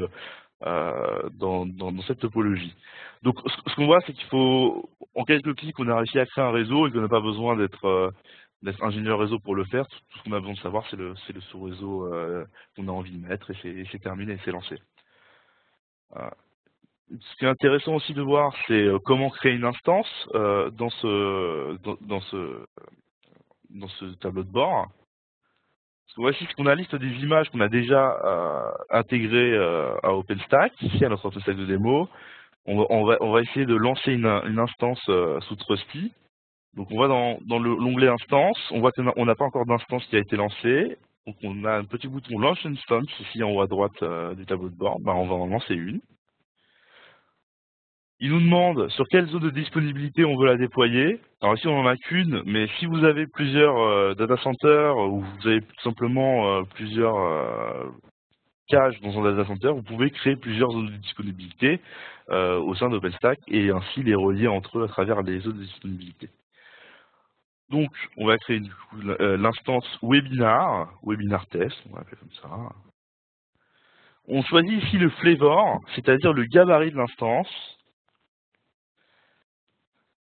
euh, dans, dans, dans cette topologie. Donc ce, ce qu'on voit, c'est qu'il faut, en quelques clics, on a réussi à créer un réseau et qu'on n'a pas besoin d'être euh, ingénieur réseau pour le faire. Tout, tout ce qu'on a besoin de savoir, c'est le, le sous-réseau euh, qu'on a envie de mettre, et c'est terminé et c'est lancé. Euh, Ce qui est intéressant aussi de voir, c'est comment créer une instance euh, dans ce... Dans, dans ce dans ce tableau de bord. Voici ce qu'on a, liste des images qu'on a déjà euh, intégrées euh, à OpenStack, ici à notre OpenStack de démo. On va, on va, on va essayer de lancer une, une instance euh, sous Trusty. Donc on va dans, dans l'onglet Instance, on voit qu'on n'a pas encore d'instance qui a été lancée. Donc on a un petit bouton Launch Instance, ici en haut à droite euh, du tableau de bord. Ben, on va en lancer une. Il nous demande sur quelle zone de disponibilité on veut la déployer. Alors ici on n'en a qu'une, mais si vous avez plusieurs euh, data centers ou vous avez tout simplement euh, plusieurs euh, caches dans un data center, vous pouvez créer plusieurs zones de disponibilité euh, au sein d'OpenStack et ainsi les relier entre eux à travers les zones de disponibilité. Donc on va créer l'instance webinar, webinar test, on va l'appeler comme ça. On choisit ici le flavor, c'est-à-dire le gabarit de l'instance.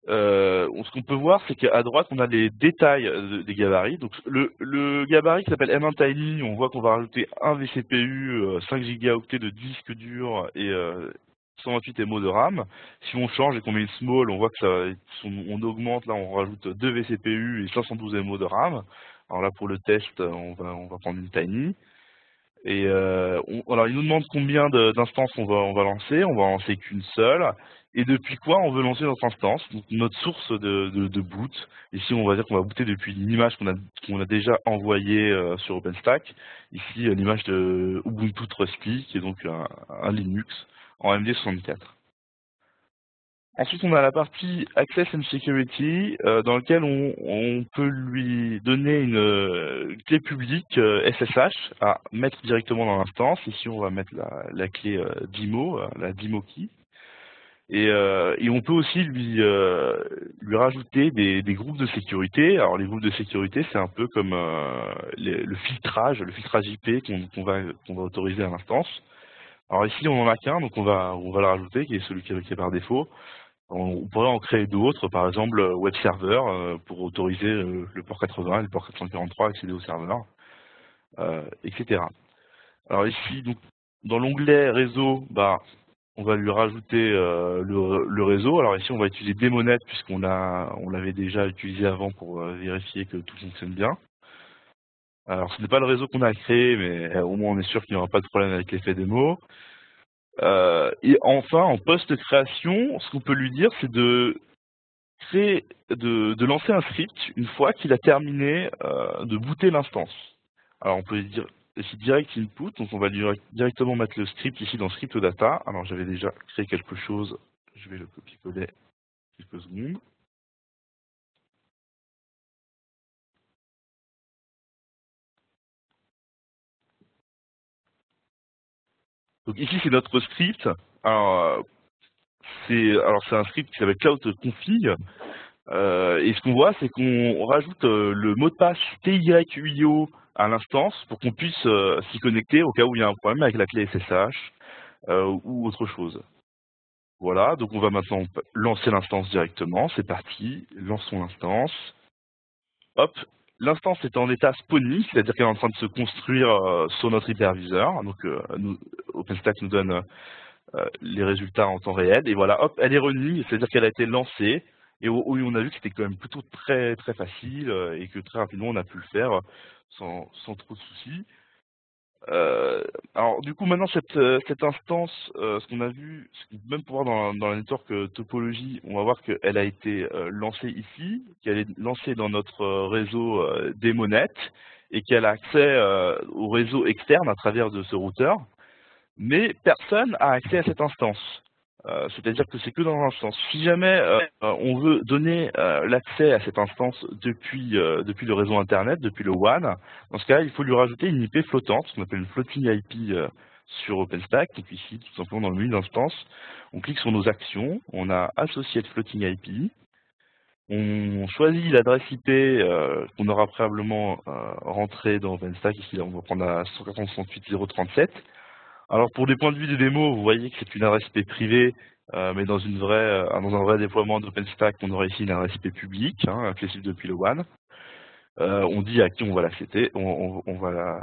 Euh, ce qu'on peut voir, c'est qu'à droite, on a les détails de, des gabarits. Donc, le, le gabarit qui s'appelle M un Tiny, on voit qu'on va rajouter un V C P U, euh, cinq gigaoctets de disque dur et euh, cent vingt-huit mégaoctets de RAM. Si on change et qu'on met une small, on voit que ça, on augmente, là, on rajoute deux V C P U et cinq cent douze mégaoctets de RAM. Alors là, pour le test, on va, on va prendre une Tiny. Et euh, on, alors, il nous demande combien d'instances on va, on va lancer. On va en lancer qu'une seule. Et depuis quoi on veut lancer notre instance, donc notre source de, de, de boot. Ici, on va dire qu'on va booter depuis une image qu'on a, qu'on a déjà envoyée euh, sur OpenStack. Ici, l'image de Ubuntu Trusty, qui est donc un, un Linux en A M D soixante-quatre. Ensuite, on a la partie Access and Security, euh, dans laquelle on, on peut lui donner une, une clé publique euh, S S H à mettre directement dans l'instance. Ici, on va mettre la, la clé euh, Demo, la Demo Key. Et, euh, et on peut aussi lui, euh, lui rajouter des, des groupes de sécurité. Alors les groupes de sécurité, c'est un peu comme euh, les, le filtrage, le filtrage I P qu'on qu'on va, qu'on va autoriser à l'instance. Alors ici, on en a qu'un, donc on va, on va le rajouter, qui est celui qui est par défaut. On pourrait en créer d'autres, par exemple web server, pour autoriser le port quatre-vingts, le port quatre cent quarante-trois, accéder au serveur, euh, et cetera. Alors ici, donc, dans l'onglet réseau, bah, on va lui rajouter euh, le, le réseau. Alors ici, on va utiliser Demonet, puisqu'on l'a, on l'avait déjà utilisé avant pour euh, vérifier que tout fonctionne bien. Alors ce n'est pas le réseau qu'on a créé, mais euh, au moins on est sûr qu'il n'y aura pas de problème avec l'effet démo. Euh, et enfin, en post-création, ce qu'on peut lui dire, c'est de créer, de, de lancer un script une fois qu'il a terminé euh, de booter l'instance. Alors on peut dire ici direct input, donc on va lui directement mettre le script ici dans script data. Alors j'avais déjà créé quelque chose, je vais le copier-coller quelques secondes. Donc ici c'est notre script. Alors c'est un script qui s'appelle CloudConfig. Euh, et ce qu'on voit, c'est qu'on rajoute euh, le mot de passe T Y U I O à l'instance pour qu'on puisse euh, s'y connecter au cas où il y a un problème avec la clé S S H euh, ou autre chose. Voilà, donc on va maintenant lancer l'instance directement. C'est parti, lançons l'instance. Hop, l'instance est en état spawning, c'est-à-dire qu'elle est en train de se construire euh, sur notre hyperviseur. Donc euh, nous, OpenStack nous donne euh, les résultats en temps réel. Et voilà, hop, elle est running, c'est-à-dire qu'elle a été lancée. Et on a vu que c'était quand même plutôt très très facile et que très rapidement on a pu le faire sans, sans trop de soucis. Euh, alors du coup maintenant cette, cette instance, euh, ce qu'on a vu, ce qu'on peut même pouvoir dans, dans la network topologie, on va voir qu'elle a été euh, lancée ici, qu'elle est lancée dans notre réseau euh, Demonet et qu'elle a accès euh, au réseau externe à travers de ce routeur, mais personne n'a accès à cette instance. Euh, c'est-à-dire que c'est que dans l'instance. Si jamais euh, on veut donner euh, l'accès à cette instance depuis, euh, depuis le réseau Internet, depuis le W A N, dans ce cas-là, il faut lui rajouter une I P flottante, ce qu'on appelle une floating I P euh, sur OpenStack. Donc ici, tout simplement dans le menu d'instance, on clique sur nos actions, on a Associate Floating I P, on choisit l'adresse I P euh, qu'on aura préalablement euh, rentrée dans OpenStack. Ici, là, on va prendre la cent soixante-huit mille trente-sept. Alors pour les points de vue des démos, vous voyez que c'est une adresse I P privée, euh, mais dans, une vraie, euh, dans un vrai déploiement d'OpenStack, on aurait ici une adresse I P publique, hein, accessible depuis le W A N. Euh, on dit à qui on va l'accepter, on, on, on va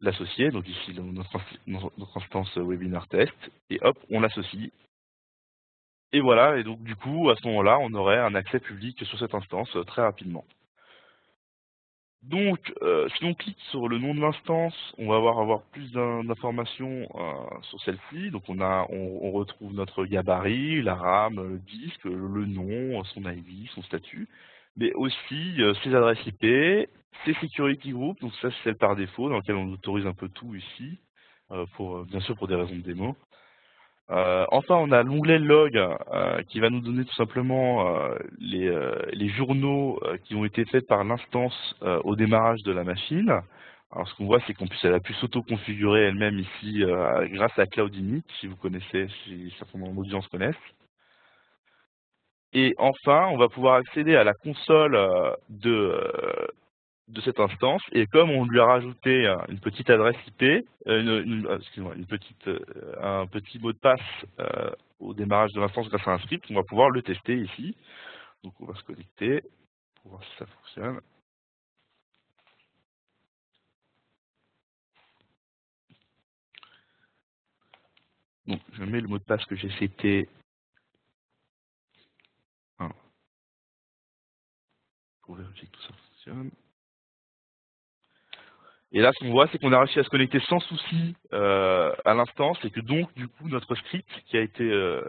l'associer, la, donc ici notre, notre instance webinar test, et hop, on l'associe. Et voilà, et donc du coup, à ce moment-là, on aurait un accès public sur cette instance très rapidement. Donc, euh, si on clique sur le nom de l'instance, on va avoir, avoir plus d'informations euh, sur celle-ci. Donc, on, a, on, on retrouve notre gabarit, la RAM, le disque, le nom, son I D, son statut, mais aussi euh, ses adresses I P, ses security groups. Donc, ça, c'est celle par défaut dans laquelle on autorise un peu tout ici, euh, pour, bien sûr pour des raisons de démo. Euh, enfin, on a l'onglet log euh, qui va nous donner tout simplement euh, les, euh, les journaux euh, qui ont été faits par l'instance euh, au démarrage de la machine. Alors, ce qu'on voit, c'est qu'elle a pu s'auto-configurer elle-même ici euh, grâce à CloudInit, si vous connaissez, si certains de mon audience connaissent. Et enfin, on va pouvoir accéder à la console euh, de, euh, de cette instance. Et comme on lui a rajouté une petite adresse I P, Une, une, excusez-moi, une petite, un petit mot de passe euh, au démarrage de l'instance grâce à un script, on va pouvoir le tester ici. Donc on va se connecter pour voir si ça fonctionne. Donc je mets le mot de passe que j'ai, c'était un, pour vérifier que tout ça fonctionne. Et là, ce qu'on voit, c'est qu'on a réussi à se connecter sans souci euh, à l'instance et que donc, du coup, notre script qui a été euh,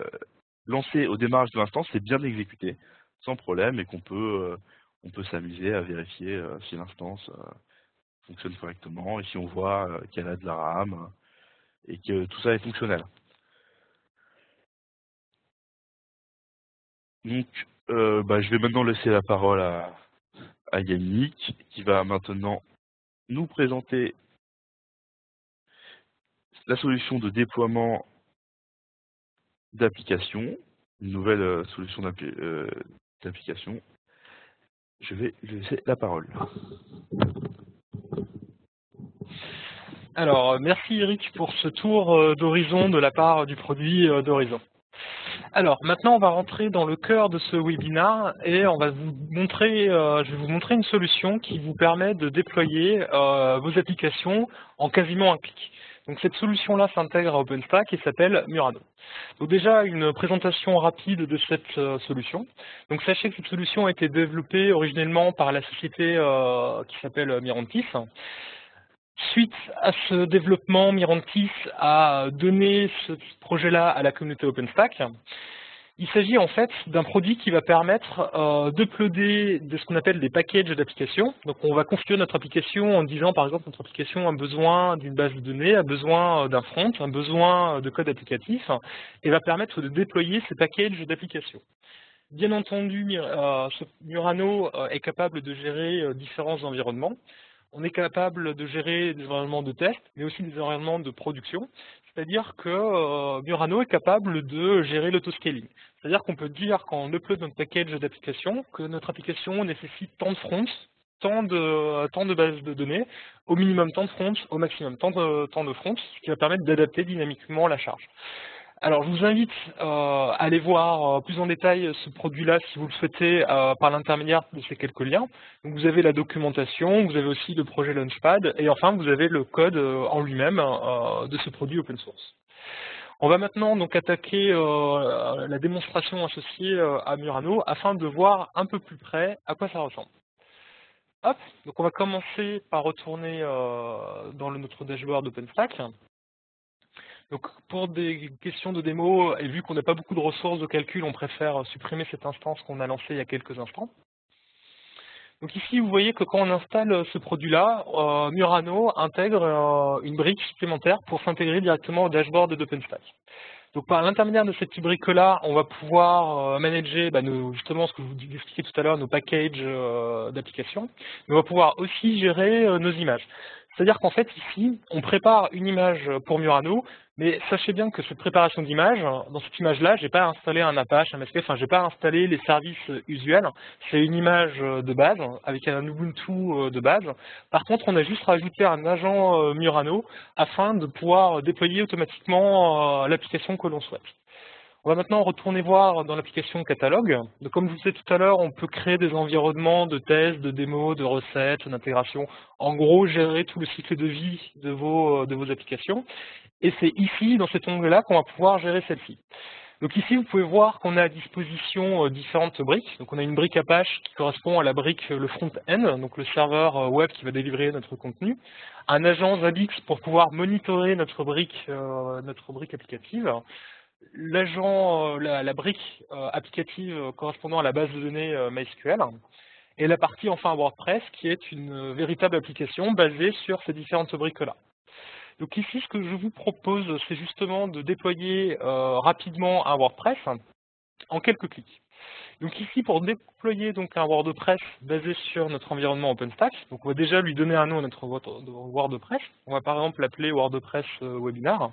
lancé au démarrage de l'instance est bien exécuté sans problème et qu'on peut, euh, on peut s'amuser à vérifier euh, si l'instance euh, fonctionne correctement et si on voit euh, qu'elle a de la RAM et que euh, tout ça est fonctionnel. Donc, euh, bah, je vais maintenant laisser la parole à, à Yannick qui va maintenant nous présenter la solution de déploiement d'applications une nouvelle solution d'application. Euh, Je vais laisser la parole. Alors, merci Eric pour ce tour d'horizon de la part du produit d'Horizon. Alors, maintenant, on va rentrer dans le cœur de ce webinaire et on va vous montrer, euh, je vais vous montrer une solution qui vous permet de déployer euh, vos applications en quasiment un clic. Donc cette solution-là s'intègre à OpenStack et s'appelle Murano. Donc déjà une présentation rapide de cette euh, solution. Donc sachez que cette solution a été développée originellement par la société euh, qui s'appelle Mirantis. Suite à ce développement, Mirantis a donné ce projet-là à la communauté OpenStack. Il s'agit en fait d'un produit qui va permettre euh, d'uploader de ce qu'on appelle des packages d'applications. Donc on va configurer notre application en disant par exemple notre application a besoin d'une base de données, a besoin d'un front, a besoin de code applicatif et va permettre de déployer ces packages d'applications. Bien entendu, euh, Murano est capable de gérer différents environnements. On est capable de gérer des environnements de test, mais aussi des environnements de production. C'est-à-dire que euh, Murano est capable de gérer l'autoscaling. C'est-à-dire qu'on peut dire quand on upload notre package d'application que notre application nécessite tant de fronts, tant de, tant de bases de données, au minimum tant de fronts, au maximum tant de, tant de fronts, ce qui va permettre d'adapter dynamiquement la charge. Alors je vous invite euh, à aller voir euh, plus en détail ce produit-là si vous le souhaitez euh, par l'intermédiaire de ces quelques liens. Donc, vous avez la documentation, vous avez aussi le projet Launchpad et enfin vous avez le code euh, en lui-même euh, de ce produit open source. On va maintenant donc attaquer euh, la démonstration associée euh, à Murano afin de voir un peu plus près à quoi ça ressemble. Hop, donc on va commencer par retourner euh, dans le, notre dashboard OpenStack. Donc pour des questions de démo, et vu qu'on n'a pas beaucoup de ressources de calcul, on préfère supprimer cette instance qu'on a lancée il y a quelques instants. Donc ici, vous voyez que quand on installe ce produit-là, euh, Murano intègre euh, une brique supplémentaire pour s'intégrer directement au dashboard d'OpenStack. Donc par l'intermédiaire de cette petite brique-là, on va pouvoir euh, manager bah, nos, justement ce que je vous expliquais tout à l'heure, nos packages euh, d'applications. Mais on va pouvoir aussi gérer euh, nos images. C'est-à-dire qu'en fait, ici, on prépare une image pour Murano, mais sachez bien que cette préparation d'image, dans cette image-là, je n'ai pas installé un Apache, un M S Q L, enfin, je n'ai pas installé les services usuels. C'est une image de base, avec un Ubuntu de base. Par contre, on a juste rajouté un agent Murano afin de pouvoir déployer automatiquement l'application que l'on souhaite. On va maintenant retourner voir dans l'application catalogue. Donc, comme je vous disais tout à l'heure, on peut créer des environnements de tests, de démos, de recettes, d'intégration. En gros, gérer tout le cycle de vie de vos, de vos applications. Et c'est ici, dans cet onglet-là, qu'on va pouvoir gérer celle-ci. Donc ici, vous pouvez voir qu'on a à disposition différentes briques. Donc on a une brique Apache qui correspond à la brique le front-end, donc le serveur web qui va délivrer notre contenu. Un agent Zabbix pour pouvoir monitorer notre brique, euh, notre brique applicative. L'agent, la, la brique euh, applicative correspondant à la base de données euh, MySQL, et la partie enfin WordPress qui est une véritable application basée sur ces différentes briques-là. Donc ici, ce que je vous propose, c'est justement de déployer euh, rapidement un WordPress en quelques clics. Donc ici, pour déployer donc un WordPress basé sur notre environnement OpenStack, donc on va déjà lui donner un nom à notre WordPress. On va par exemple l'appeler WordPress Webinar.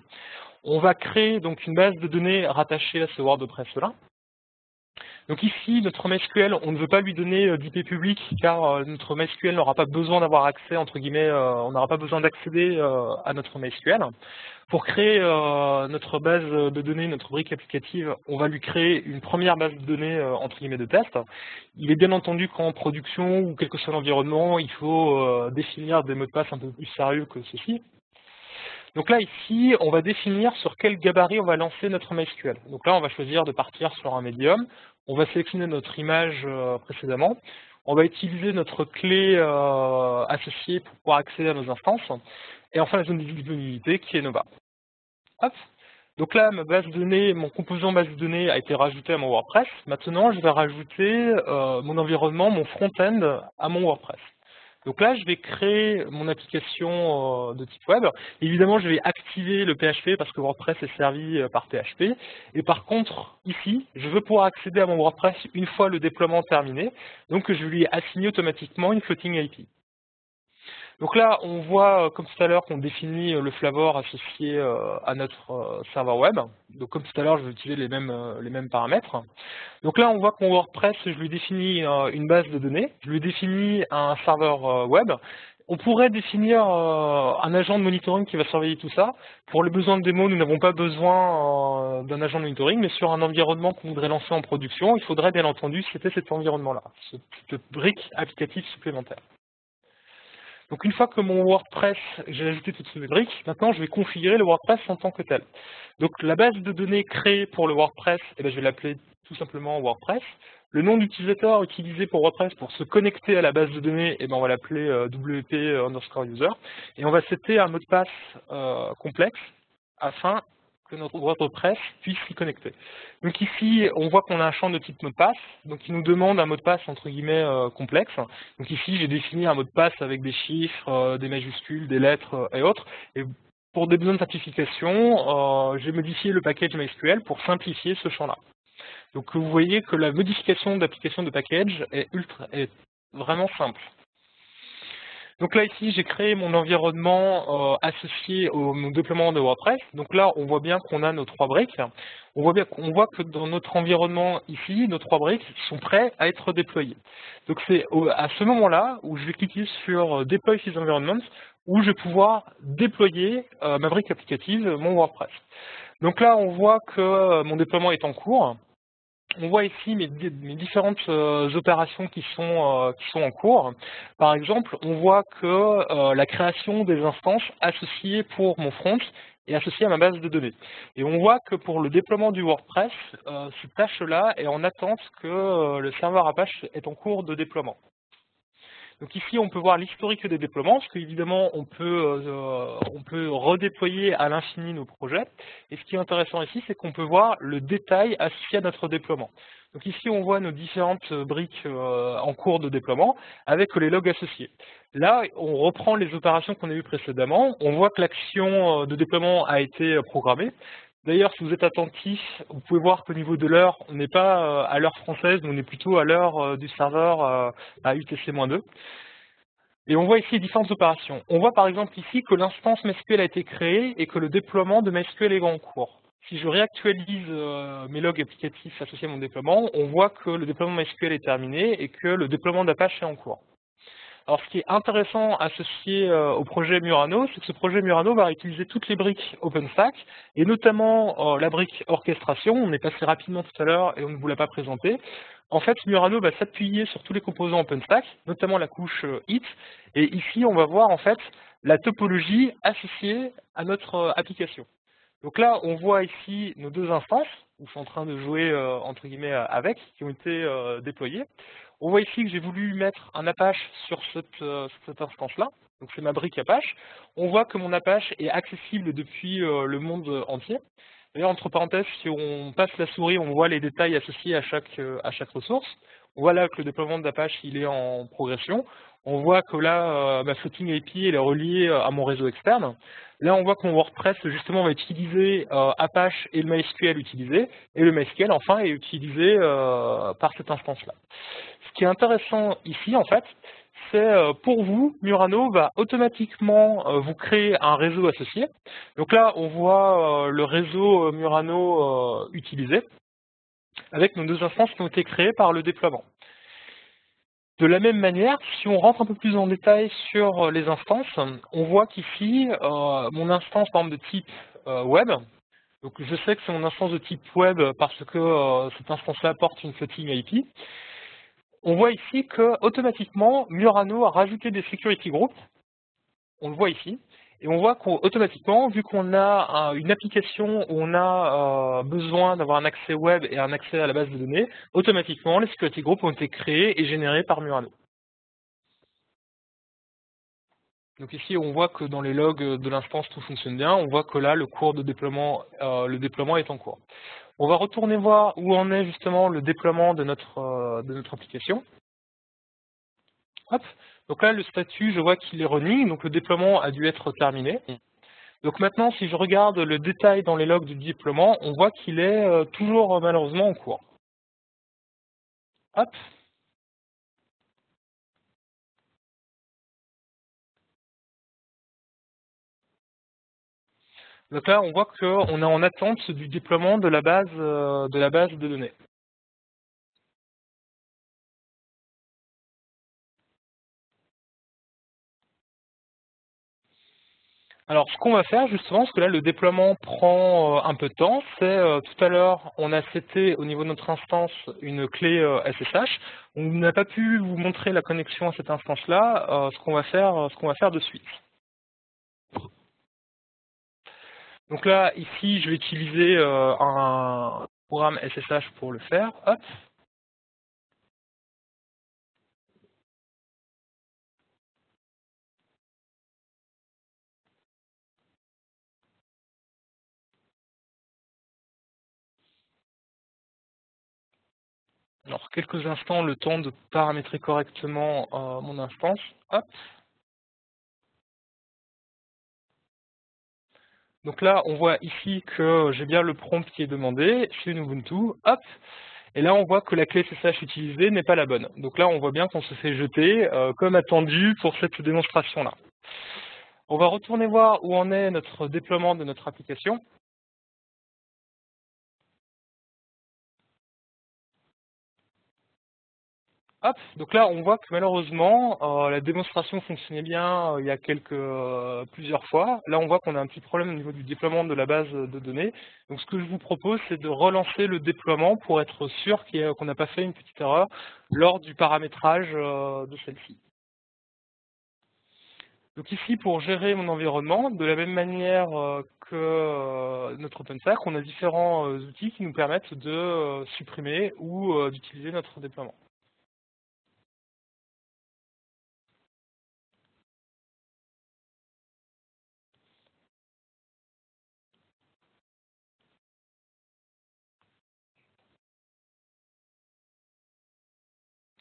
On va créer donc une base de données rattachée à ce WordPress-là. Donc ici, notre MySQL, on ne veut pas lui donner d'I P public car notre MySQL n'aura pas besoin d'avoir accès, entre guillemets, on n'aura pas besoin d'accéder à notre MySQL. Pour créer notre base de données, notre brique applicative, on va lui créer une première base de données, entre guillemets, de test. Il est bien entendu qu'en production ou quel que soit l'environnement, il faut définir des mots de passe un peu plus sérieux que ceci. Donc là, ici, on va définir sur quel gabarit on va lancer notre MySQL. Donc là, on va choisir de partir sur un médium. On va sélectionner notre image euh, précédemment. On va utiliser notre clé euh, associée pour pouvoir accéder à nos instances. Et enfin, la zone de disponibilité qui est Nova. Hop. Donc là, ma base de données, mon composant base de données a été rajouté à mon WordPress. Maintenant, je vais rajouter euh, mon environnement, mon front-end à mon WordPress. Donc là, je vais créer mon application de type web. Évidemment, je vais activer le P H P parce que WordPress est servi par P H P. Et par contre, ici, je veux pouvoir accéder à mon WordPress une fois le déploiement terminé. Donc, je vais lui assigner automatiquement une floating I P. Donc là, on voit, comme tout à l'heure, qu'on définit le flavor associé à notre serveur web. Donc comme tout à l'heure, je vais utiliser les mêmes, les mêmes paramètres. Donc là, on voit que mon WordPress, je lui définis une base de données, je lui définis un serveur web. On pourrait définir un agent de monitoring qui va surveiller tout ça. Pour les besoins de démo, nous n'avons pas besoin d'un agent de monitoring, mais sur un environnement qu'on voudrait lancer en production, il faudrait bien entendu citer cet environnement-là, cette brique applicative supplémentaire. Donc une fois que mon WordPress, j'ai ajouté toutes ces briques, maintenant je vais configurer le WordPress en tant que tel. Donc la base de données créée pour le WordPress, eh bien, je vais l'appeler tout simplement WordPress. Le nom d'utilisateur utilisé pour WordPress pour se connecter à la base de données, eh bien, on va l'appeler W P underscore user. Et on va setter un mot de passe euh, complexe afin que notre WordPress puisse s'y connecter. Donc ici, on voit qu'on a un champ de type mot de passe, donc il nous demande un mot de passe entre guillemets euh, complexe. Donc ici, j'ai défini un mot de passe avec des chiffres, euh, des majuscules, des lettres euh, et autres. Et pour des besoins de simplification, euh, j'ai modifié le package MySQL pour simplifier ce champ-là. Donc vous voyez que la modification d'application de package est, ultra, est vraiment simple. Donc là ici j'ai créé mon environnement euh, associé au mon déploiement de WordPress. Donc là on voit bien qu'on a nos trois briques. On voit bien qu'on voit que dans notre environnement ici, nos trois briques sont prêts à être déployées. Donc c'est à ce moment-là où je vais cliquer sur Deploy Sys Environments où je vais pouvoir déployer euh, ma brique applicative, mon WordPress. Donc là on voit que mon déploiement est en cours. On voit ici mes, mes différentes euh, opérations qui sont, euh, qui sont en cours. Par exemple, on voit que euh, la création des instances associées pour mon front est associée à ma base de données. Et on voit que pour le déploiement du WordPress, euh, cette tâche-là est en attente que euh, le serveur Apache est en cours de déploiement. Donc ici, on peut voir l'historique des déploiements, parce qu'évidemment, on peut, euh, on peut redéployer à l'infini nos projets. Et ce qui est intéressant ici, c'est qu'on peut voir le détail associé à notre déploiement. Donc ici, on voit nos différentes briques euh, en cours de déploiement avec les logs associés. Là, on reprend les opérations qu'on a eues précédemment. On voit que l'action de déploiement a été programmée. D'ailleurs, si vous êtes attentif, vous pouvez voir qu'au niveau de l'heure, on n'est pas à l'heure française, mais on est plutôt à l'heure du serveur à U T C deux. Et on voit ici les différentes opérations. On voit par exemple ici que l'instance MySQL a été créée et que le déploiement de MySQL est en cours. Si je réactualise mes logs applicatifs associés à mon déploiement, on voit que le déploiement MySQL est terminé et que le déploiement d'Apache est en cours. Alors ce qui est intéressant associé au projet Murano, c'est que ce projet Murano va utiliser toutes les briques OpenStack, et notamment euh, la brique orchestration, on est passé rapidement tout à l'heure et on ne vous l'a pas présenté. En fait, Murano va s'appuyer sur tous les composants OpenStack, notamment la couche H I T, et ici on va voir en fait la topologie associée à notre application. Donc là, on voit ici nos deux instances, où je suis en train de jouer euh, entre guillemets avec, qui ont été euh, déployées. On voit ici que j'ai voulu mettre un Apache sur cette, euh, cette instance-là, donc c'est ma brique Apache. On voit que mon Apache est accessible depuis euh, le monde entier. D'ailleurs, entre parenthèses, si on passe la souris, on voit les détails associés à chaque, euh, à chaque ressource. On voit là que le déploiement d'Apache il est en progression. On voit que là, euh, ma floating A P I elle est reliée à mon réseau externe. Là, on voit que mon WordPress justement va utiliser euh, Apache et le MySQL utilisé, et le MySQL enfin est utilisé euh, par cette instance-là. Ce qui est intéressant ici, en fait, c'est pour vous, Murano va automatiquement vous créer un réseau associé. Donc là, on voit le réseau Murano utilisé avec nos deux instances qui ont été créées par le déploiement. De la même manière, si on rentre un peu plus en détail sur les instances, on voit qu'ici, mon instance par exemple de type web, donc je sais que c'est mon instance de type web parce que cette instance-là porte une floating I P. On voit ici que automatiquement Murano a rajouté des security groups, on le voit ici, et on voit qu'automatiquement, vu qu'on a une application où on a besoin d'avoir un accès web et un accès à la base de données, automatiquement les security groups ont été créés et générés par Murano. Donc ici on voit que dans les logs de l'instance tout fonctionne bien, on voit que là le cours de déploiement, euh, le déploiement est en cours. On va retourner voir où en est justement le déploiement de notre, euh, de notre application. Hop. Donc là le statut, je vois qu'il est running, donc le déploiement a dû être terminé. Donc maintenant si je regarde le détail dans les logs du déploiement, on voit qu'il est euh, toujours euh, malheureusement en cours. Hop. Donc là, on voit qu'on est en attente du déploiement de la base, euh, de la base de données. Alors, ce qu'on va faire, justement, parce que là, le déploiement prend un peu de temps, c'est euh, tout à l'heure, on a cété au niveau de notre instance une clé euh, S S H. On n'a pas pu vous montrer la connexion à cette instance-là, euh, ce qu'on va faire, ce qu'on va faire de suite. Donc là, ici, je vais utiliser euh, un programme S S H pour le faire. Hop. Alors, quelques instants, le temps de paramétrer correctement euh, mon instance. Hop. Donc là, on voit ici que j'ai bien le prompt qui est demandé, c'est une Ubuntu, hop. Et là, on voit que la clé S S H utilisée n'est pas la bonne. Donc là, on voit bien qu'on se fait jeter, euh, comme attendu pour cette démonstration-là. On va retourner voir où en est notre déploiement de notre application. Hop, donc là, on voit que malheureusement, euh, la démonstration fonctionnait bien euh, il y a quelques, euh, plusieurs fois. Là, on voit qu'on a un petit problème au niveau du déploiement de la base de données. Donc, ce que je vous propose, c'est de relancer le déploiement pour être sûr qu'on n'a pas fait une petite erreur lors du paramétrage euh, de celle-ci. Donc ici, pour gérer mon environnement, de la même manière que notre OpenStack, on a différents outils qui nous permettent de supprimer ou d'utiliser notre déploiement.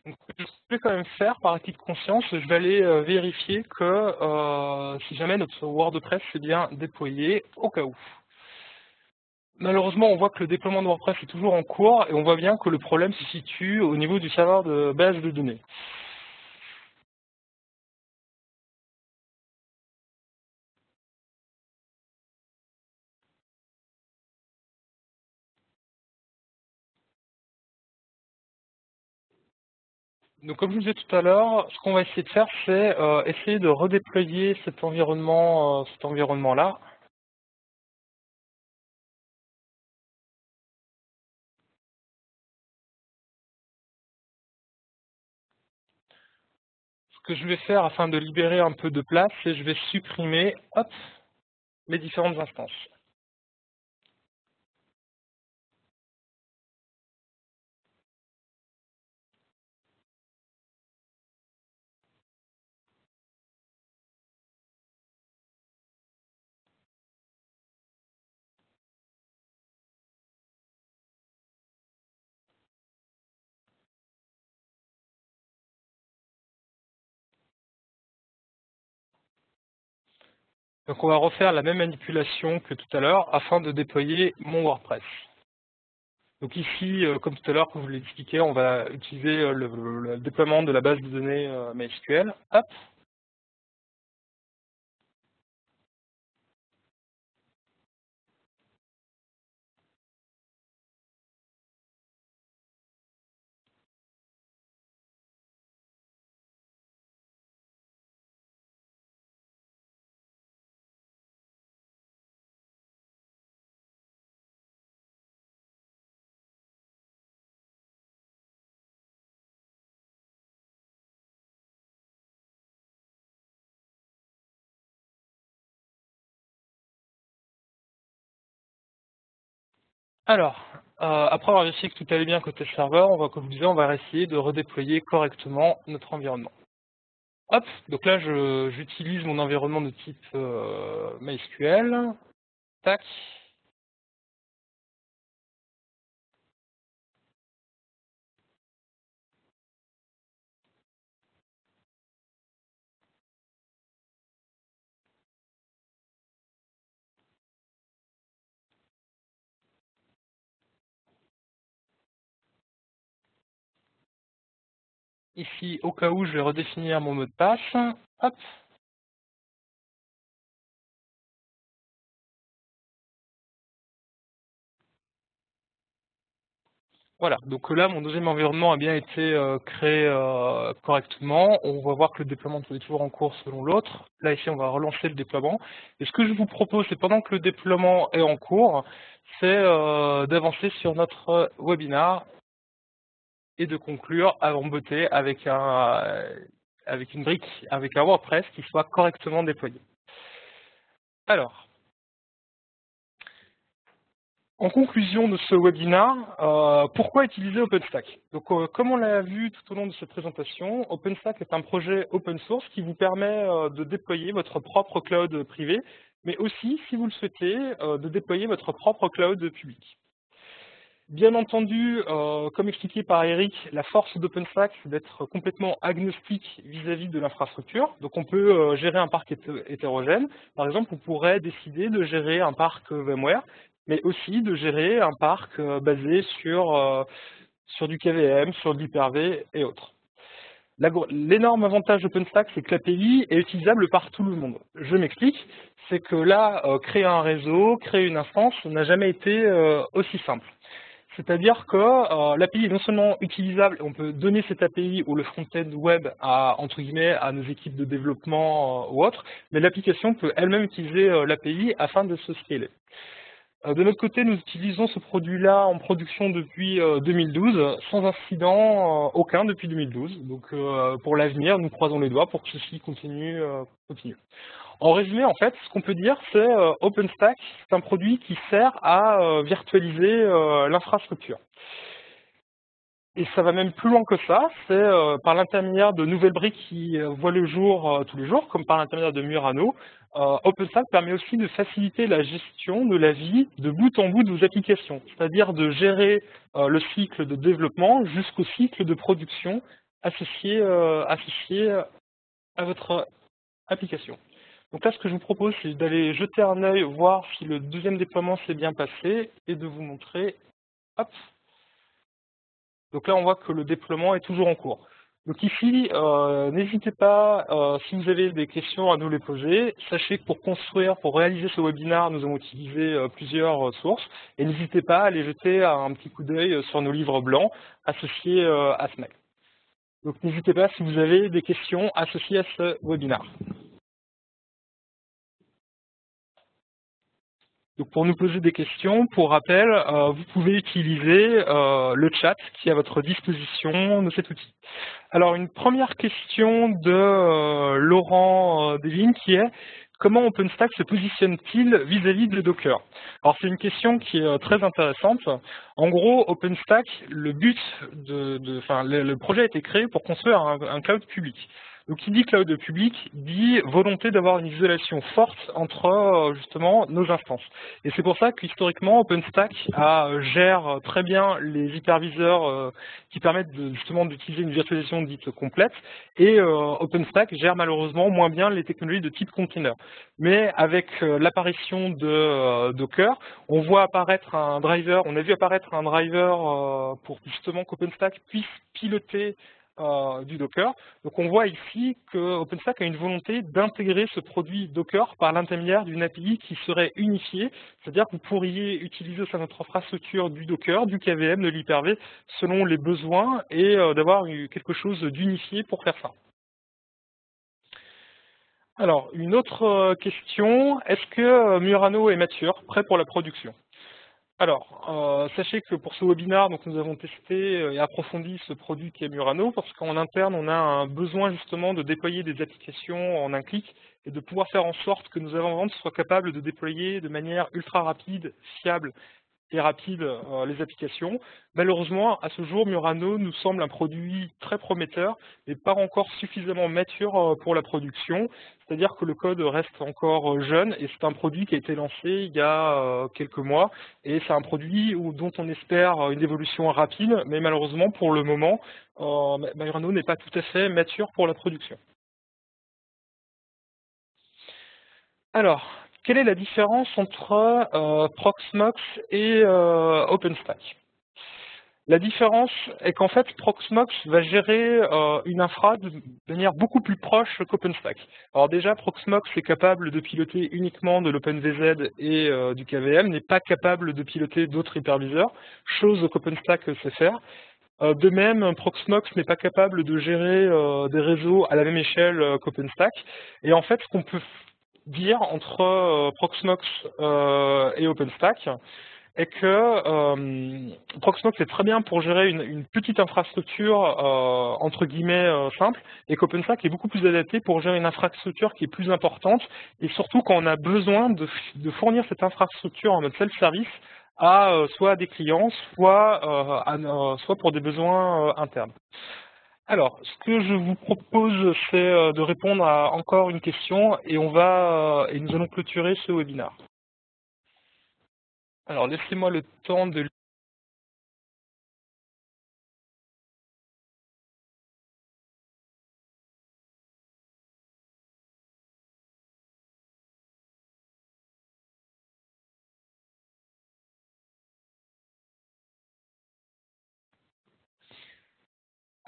Donc, je vais quand même faire par acquis de conscience, je vais aller euh, vérifier que euh, si jamais notre WordPress est bien déployé, au cas où. Malheureusement, on voit que le déploiement de WordPress est toujours en cours et on voit bien que le problème se situe au niveau du serveur de base de données. Donc, comme je vous disais tout à l'heure, ce qu'on va essayer de faire, c'est euh, essayer de redéployer cet environnement, euh, cet environnement-là. Ce que je vais faire afin de libérer un peu de place, c'est je vais supprimer, hop, les différentes instances. Donc on va refaire la même manipulation que tout à l'heure afin de déployer mon WordPress. Donc ici, comme tout à l'heure, comme je vous l'ai expliqué, on va utiliser le, le déploiement de la base de données MySQL. Hop. Alors, euh, après avoir vérifié que tout allait bien côté serveur, on va, comme je vous disais, on va essayer de redéployer correctement notre environnement. Hop, donc là, j'utilise mon environnement de type euh, MySQL. Tac. Ici, au cas où, je vais redéfinir mon mot de passe. Hop. Voilà, donc là, mon deuxième environnement a bien été euh, créé euh, correctement. On va voir que le déploiement est toujours en cours selon l'autre. Là, ici, on va relancer le déploiement. Et ce que je vous propose, c'est pendant que le déploiement est en cours, c'est euh, d'avancer sur notre webinar et de conclure en beauté avec, un, avec une brique, avec un WordPress qui soit correctement déployé. Alors, en conclusion de ce webinaire, euh, pourquoi utiliser OpenStack? Donc, euh, comme on l'a vu tout au long de cette présentation, OpenStack est un projet open source qui vous permet euh, de déployer votre propre cloud privé, mais aussi, si vous le souhaitez, euh, de déployer votre propre cloud public. Bien entendu, euh, comme expliqué par Eric, la force d'OpenStack, c'est d'être complètement agnostique vis-à-vis de l'infrastructure. Donc on peut euh, gérer un parc hétérogène. Par exemple, vous pourrez décider de gérer un parc VMware, mais aussi de gérer un parc basé sur, euh, sur du K V M, sur de l'Hyper-V et autres. L'énorme avantage d'OpenStack, c'est que l'A P I est utilisable par tout le monde. Je m'explique, c'est que là, euh, créer un réseau, créer une instance, n'a jamais été euh, aussi simple. C'est-à-dire que euh, l'A P I est non seulement utilisable, on peut donner cette A P I ou le front-end web à, entre guillemets, à nos équipes de développement euh, ou autres, mais l'application peut elle-même utiliser euh, l'A P I afin de se scaler. De notre côté, nous utilisons ce produit-là en production depuis deux mille douze, sans incident aucun depuis deux mille douze. Donc pour l'avenir, nous croisons les doigts pour que ceci continue. continue. En résumé, en fait, ce qu'on peut dire, c'est OpenStack, c'est un produit qui sert à virtualiser l'infrastructure. Et ça va même plus loin que ça, c'est euh, par l'intermédiaire de nouvelles briques qui euh, voient le jour euh, tous les jours, comme par l'intermédiaire de Murano, euh, OpenStack permet aussi de faciliter la gestion de la vie de bout en bout de vos applications, c'est-à-dire de gérer euh, le cycle de développement jusqu'au cycle de production associé, euh, associé à votre application. Donc là, ce que je vous propose, c'est d'aller jeter un œil, voir si le deuxième déploiement s'est bien passé, et de vous montrer... Hop. Donc là, on voit que le déploiement est toujours en cours. Donc ici, euh, n'hésitez pas, euh, si vous avez des questions, à nous les poser. Sachez que pour construire, pour réaliser ce webinaire, nous avons utilisé euh, plusieurs euh, sources. Et n'hésitez pas à aller jeter un petit coup d'œil sur nos livres blancs associés euh, à Smile. Donc n'hésitez pas si vous avez des questions associées à ce webinaire. Donc pour nous poser des questions, pour rappel, euh, vous pouvez utiliser euh, le chat qui est à votre disposition de cet outil. Alors une première question de euh, Laurent Devine qui est « Comment OpenStack se positionne-t-il vis-à-vis de Docker ?» Alors c'est une question qui est euh, très intéressante. En gros, OpenStack, le but, de, de, enfin, le, le projet a été créé pour construire un, un cloud public. Donc, qui dit cloud public dit volonté d'avoir une isolation forte entre justement nos instances. Et c'est pour ça qu'historiquement, OpenStack a, gère très bien les hyperviseurs qui permettent de, justement d'utiliser une virtualisation dite complète. Et euh, OpenStack gère malheureusement moins bien les technologies de type container. Mais avec euh, l'apparition de euh, Docker, on voit apparaître un driver. On a vu apparaître un driver euh, pour justement qu'OpenStack puisse piloter Euh, du Docker. Donc on voit ici que OpenStack a une volonté d'intégrer ce produit Docker par l'intermédiaire d'une A P I qui serait unifiée, c'est-à-dire que vous pourriez utiliser au sein de notre infrastructure du Docker, du K V M, de l'Hyper-V selon les besoins et euh, d'avoir quelque chose d'unifié pour faire ça. Alors une autre question, est-ce que Murano est mature, prêt pour la production ? Alors, euh, sachez que pour ce webinaire, donc, nous avons testé et approfondi ce produit qui est Murano, parce qu'en interne, on a un besoin justement de déployer des applications en un clic et de pouvoir faire en sorte que nos avant-ventes soient capables de déployer de manière ultra rapide, fiable et rapide euh, les applications. Malheureusement, à ce jour, Murano nous semble un produit très prometteur, mais pas encore suffisamment mature pour la production, c'est-à-dire que le code reste encore jeune et c'est un produit qui a été lancé il y a quelques mois et c'est un produit dont on espère une évolution rapide, mais malheureusement, pour le moment, euh, Murano n'est pas tout à fait mature pour la production. Alors, quelle est la différence entre euh, Proxmox et euh, OpenStack? La différence est qu'en fait, Proxmox va gérer euh, une infra de manière beaucoup plus proche qu'OpenStack. Alors déjà, Proxmox est capable de piloter uniquement de l'OpenVZ et euh, du K V M, n'est pas capable de piloter d'autres hyperviseurs, chose qu'OpenStack sait faire. Euh, de même, Proxmox n'est pas capable de gérer euh, des réseaux à la même échelle euh, qu'OpenStack. Et en fait, ce qu'on peut dire entre euh, Proxmox euh, et OpenStack, et que euh, Proxmox est très bien pour gérer une, une petite infrastructure euh, entre guillemets euh, simple, et qu'OpenStack est beaucoup plus adapté pour gérer une infrastructure qui est plus importante, et surtout quand on a besoin de, de fournir cette infrastructure en mode self-service à euh, soit à des clients, soit, euh, à, euh, soit pour des besoins euh, internes. Alors, ce que je vous propose, c'est euh, de répondre à encore une question, et on va euh, et nous allons clôturer ce webinaire. Alors, laissez-moi le temps de...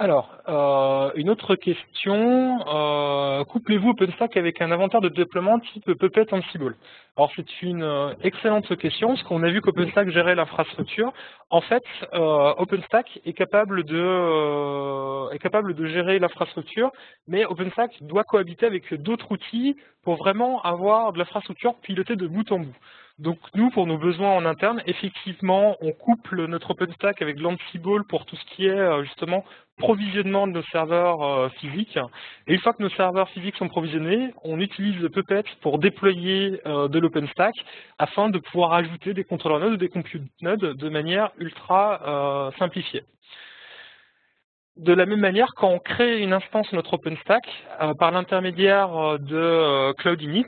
Alors, euh, une autre question, euh, couplez-vous OpenStack avec un inventaire de déploiement type Puppet Ansible? Alors c'est une excellente question, parce qu'on a vu qu'OpenStack gérait l'infrastructure. En fait, euh, OpenStack est capable de, euh, est capable de gérer l'infrastructure, mais OpenStack doit cohabiter avec d'autres outils pour vraiment avoir de l'infrastructure pilotée de bout en bout. Donc nous, pour nos besoins en interne, effectivement, on couple notre OpenStack avec l'Ansible pour tout ce qui est justement provisionnement de nos serveurs euh, physiques. Et une fois que nos serveurs physiques sont provisionnés, on utilise Puppet pour déployer euh, de l'OpenStack afin de pouvoir ajouter des contrôleurs nodes ou des compute nodes de manière ultra euh, simplifiée. De la même manière, quand on crée une instance de notre OpenStack euh, par l'intermédiaire de euh, CloudInit,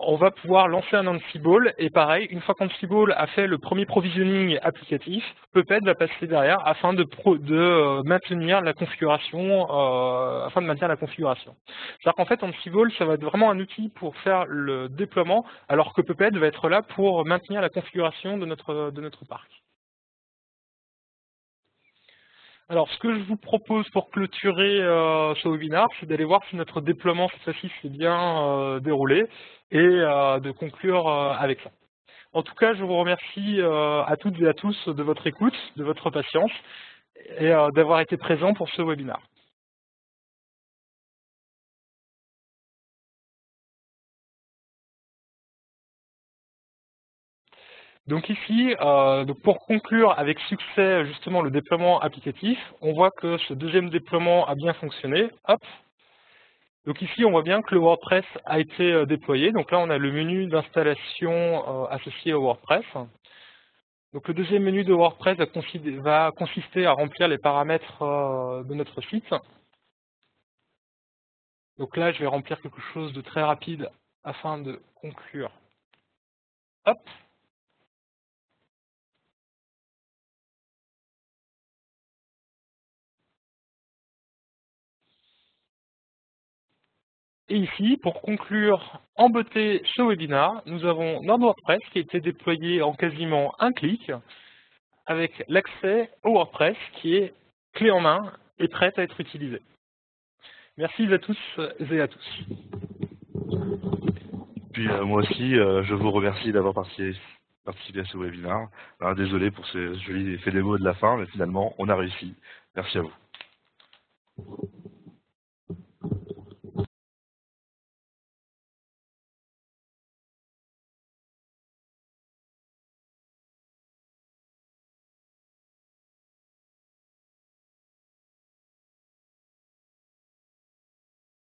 on va pouvoir lancer un Ansible, et pareil, une fois qu'Ansible a fait le premier provisioning applicatif, Puppet va passer derrière afin de, pro, de maintenir la configuration, euh, afin de maintenir la configuration. C'est-à-dire qu'en fait, Ansible, ça va être vraiment un outil pour faire le déploiement, alors que Puppet va être là pour maintenir la configuration de notre, de notre parc. Alors, ce que je vous propose pour clôturer euh, ce webinaire, c'est d'aller voir si notre déploiement cette fois-ci s'est bien euh, déroulé, et euh, de conclure euh, avec ça. En tout cas, je vous remercie euh, à toutes et à tous de votre écoute, de votre patience, et euh, d'avoir été présents pour ce webinaire. Donc ici, euh, donc pour conclure avec succès justement le déploiement applicatif, on voit que ce deuxième déploiement a bien fonctionné. Hop. Donc ici, on voit bien que le WordPress a été déployé. Donc là, on a le menu d'installation euh, associé au WordPress. Donc le deuxième menu de WordPress va consister à remplir les paramètres euh, de notre site. Donc là, je vais remplir quelque chose de très rapide afin de conclure. Hop. Et ici, pour conclure en beauté ce webinaire, nous avons notre WordPress qui a été déployé en quasiment un clic, avec l'accès au WordPress qui est clé en main et prêt à être utilisé. Merci à tous et à tous. Puis euh, moi aussi, euh, je vous remercie d'avoir participé, participé à ce webinaire. Alors, désolé pour ce joli effet démo de la fin, mais finalement, on a réussi. Merci à vous.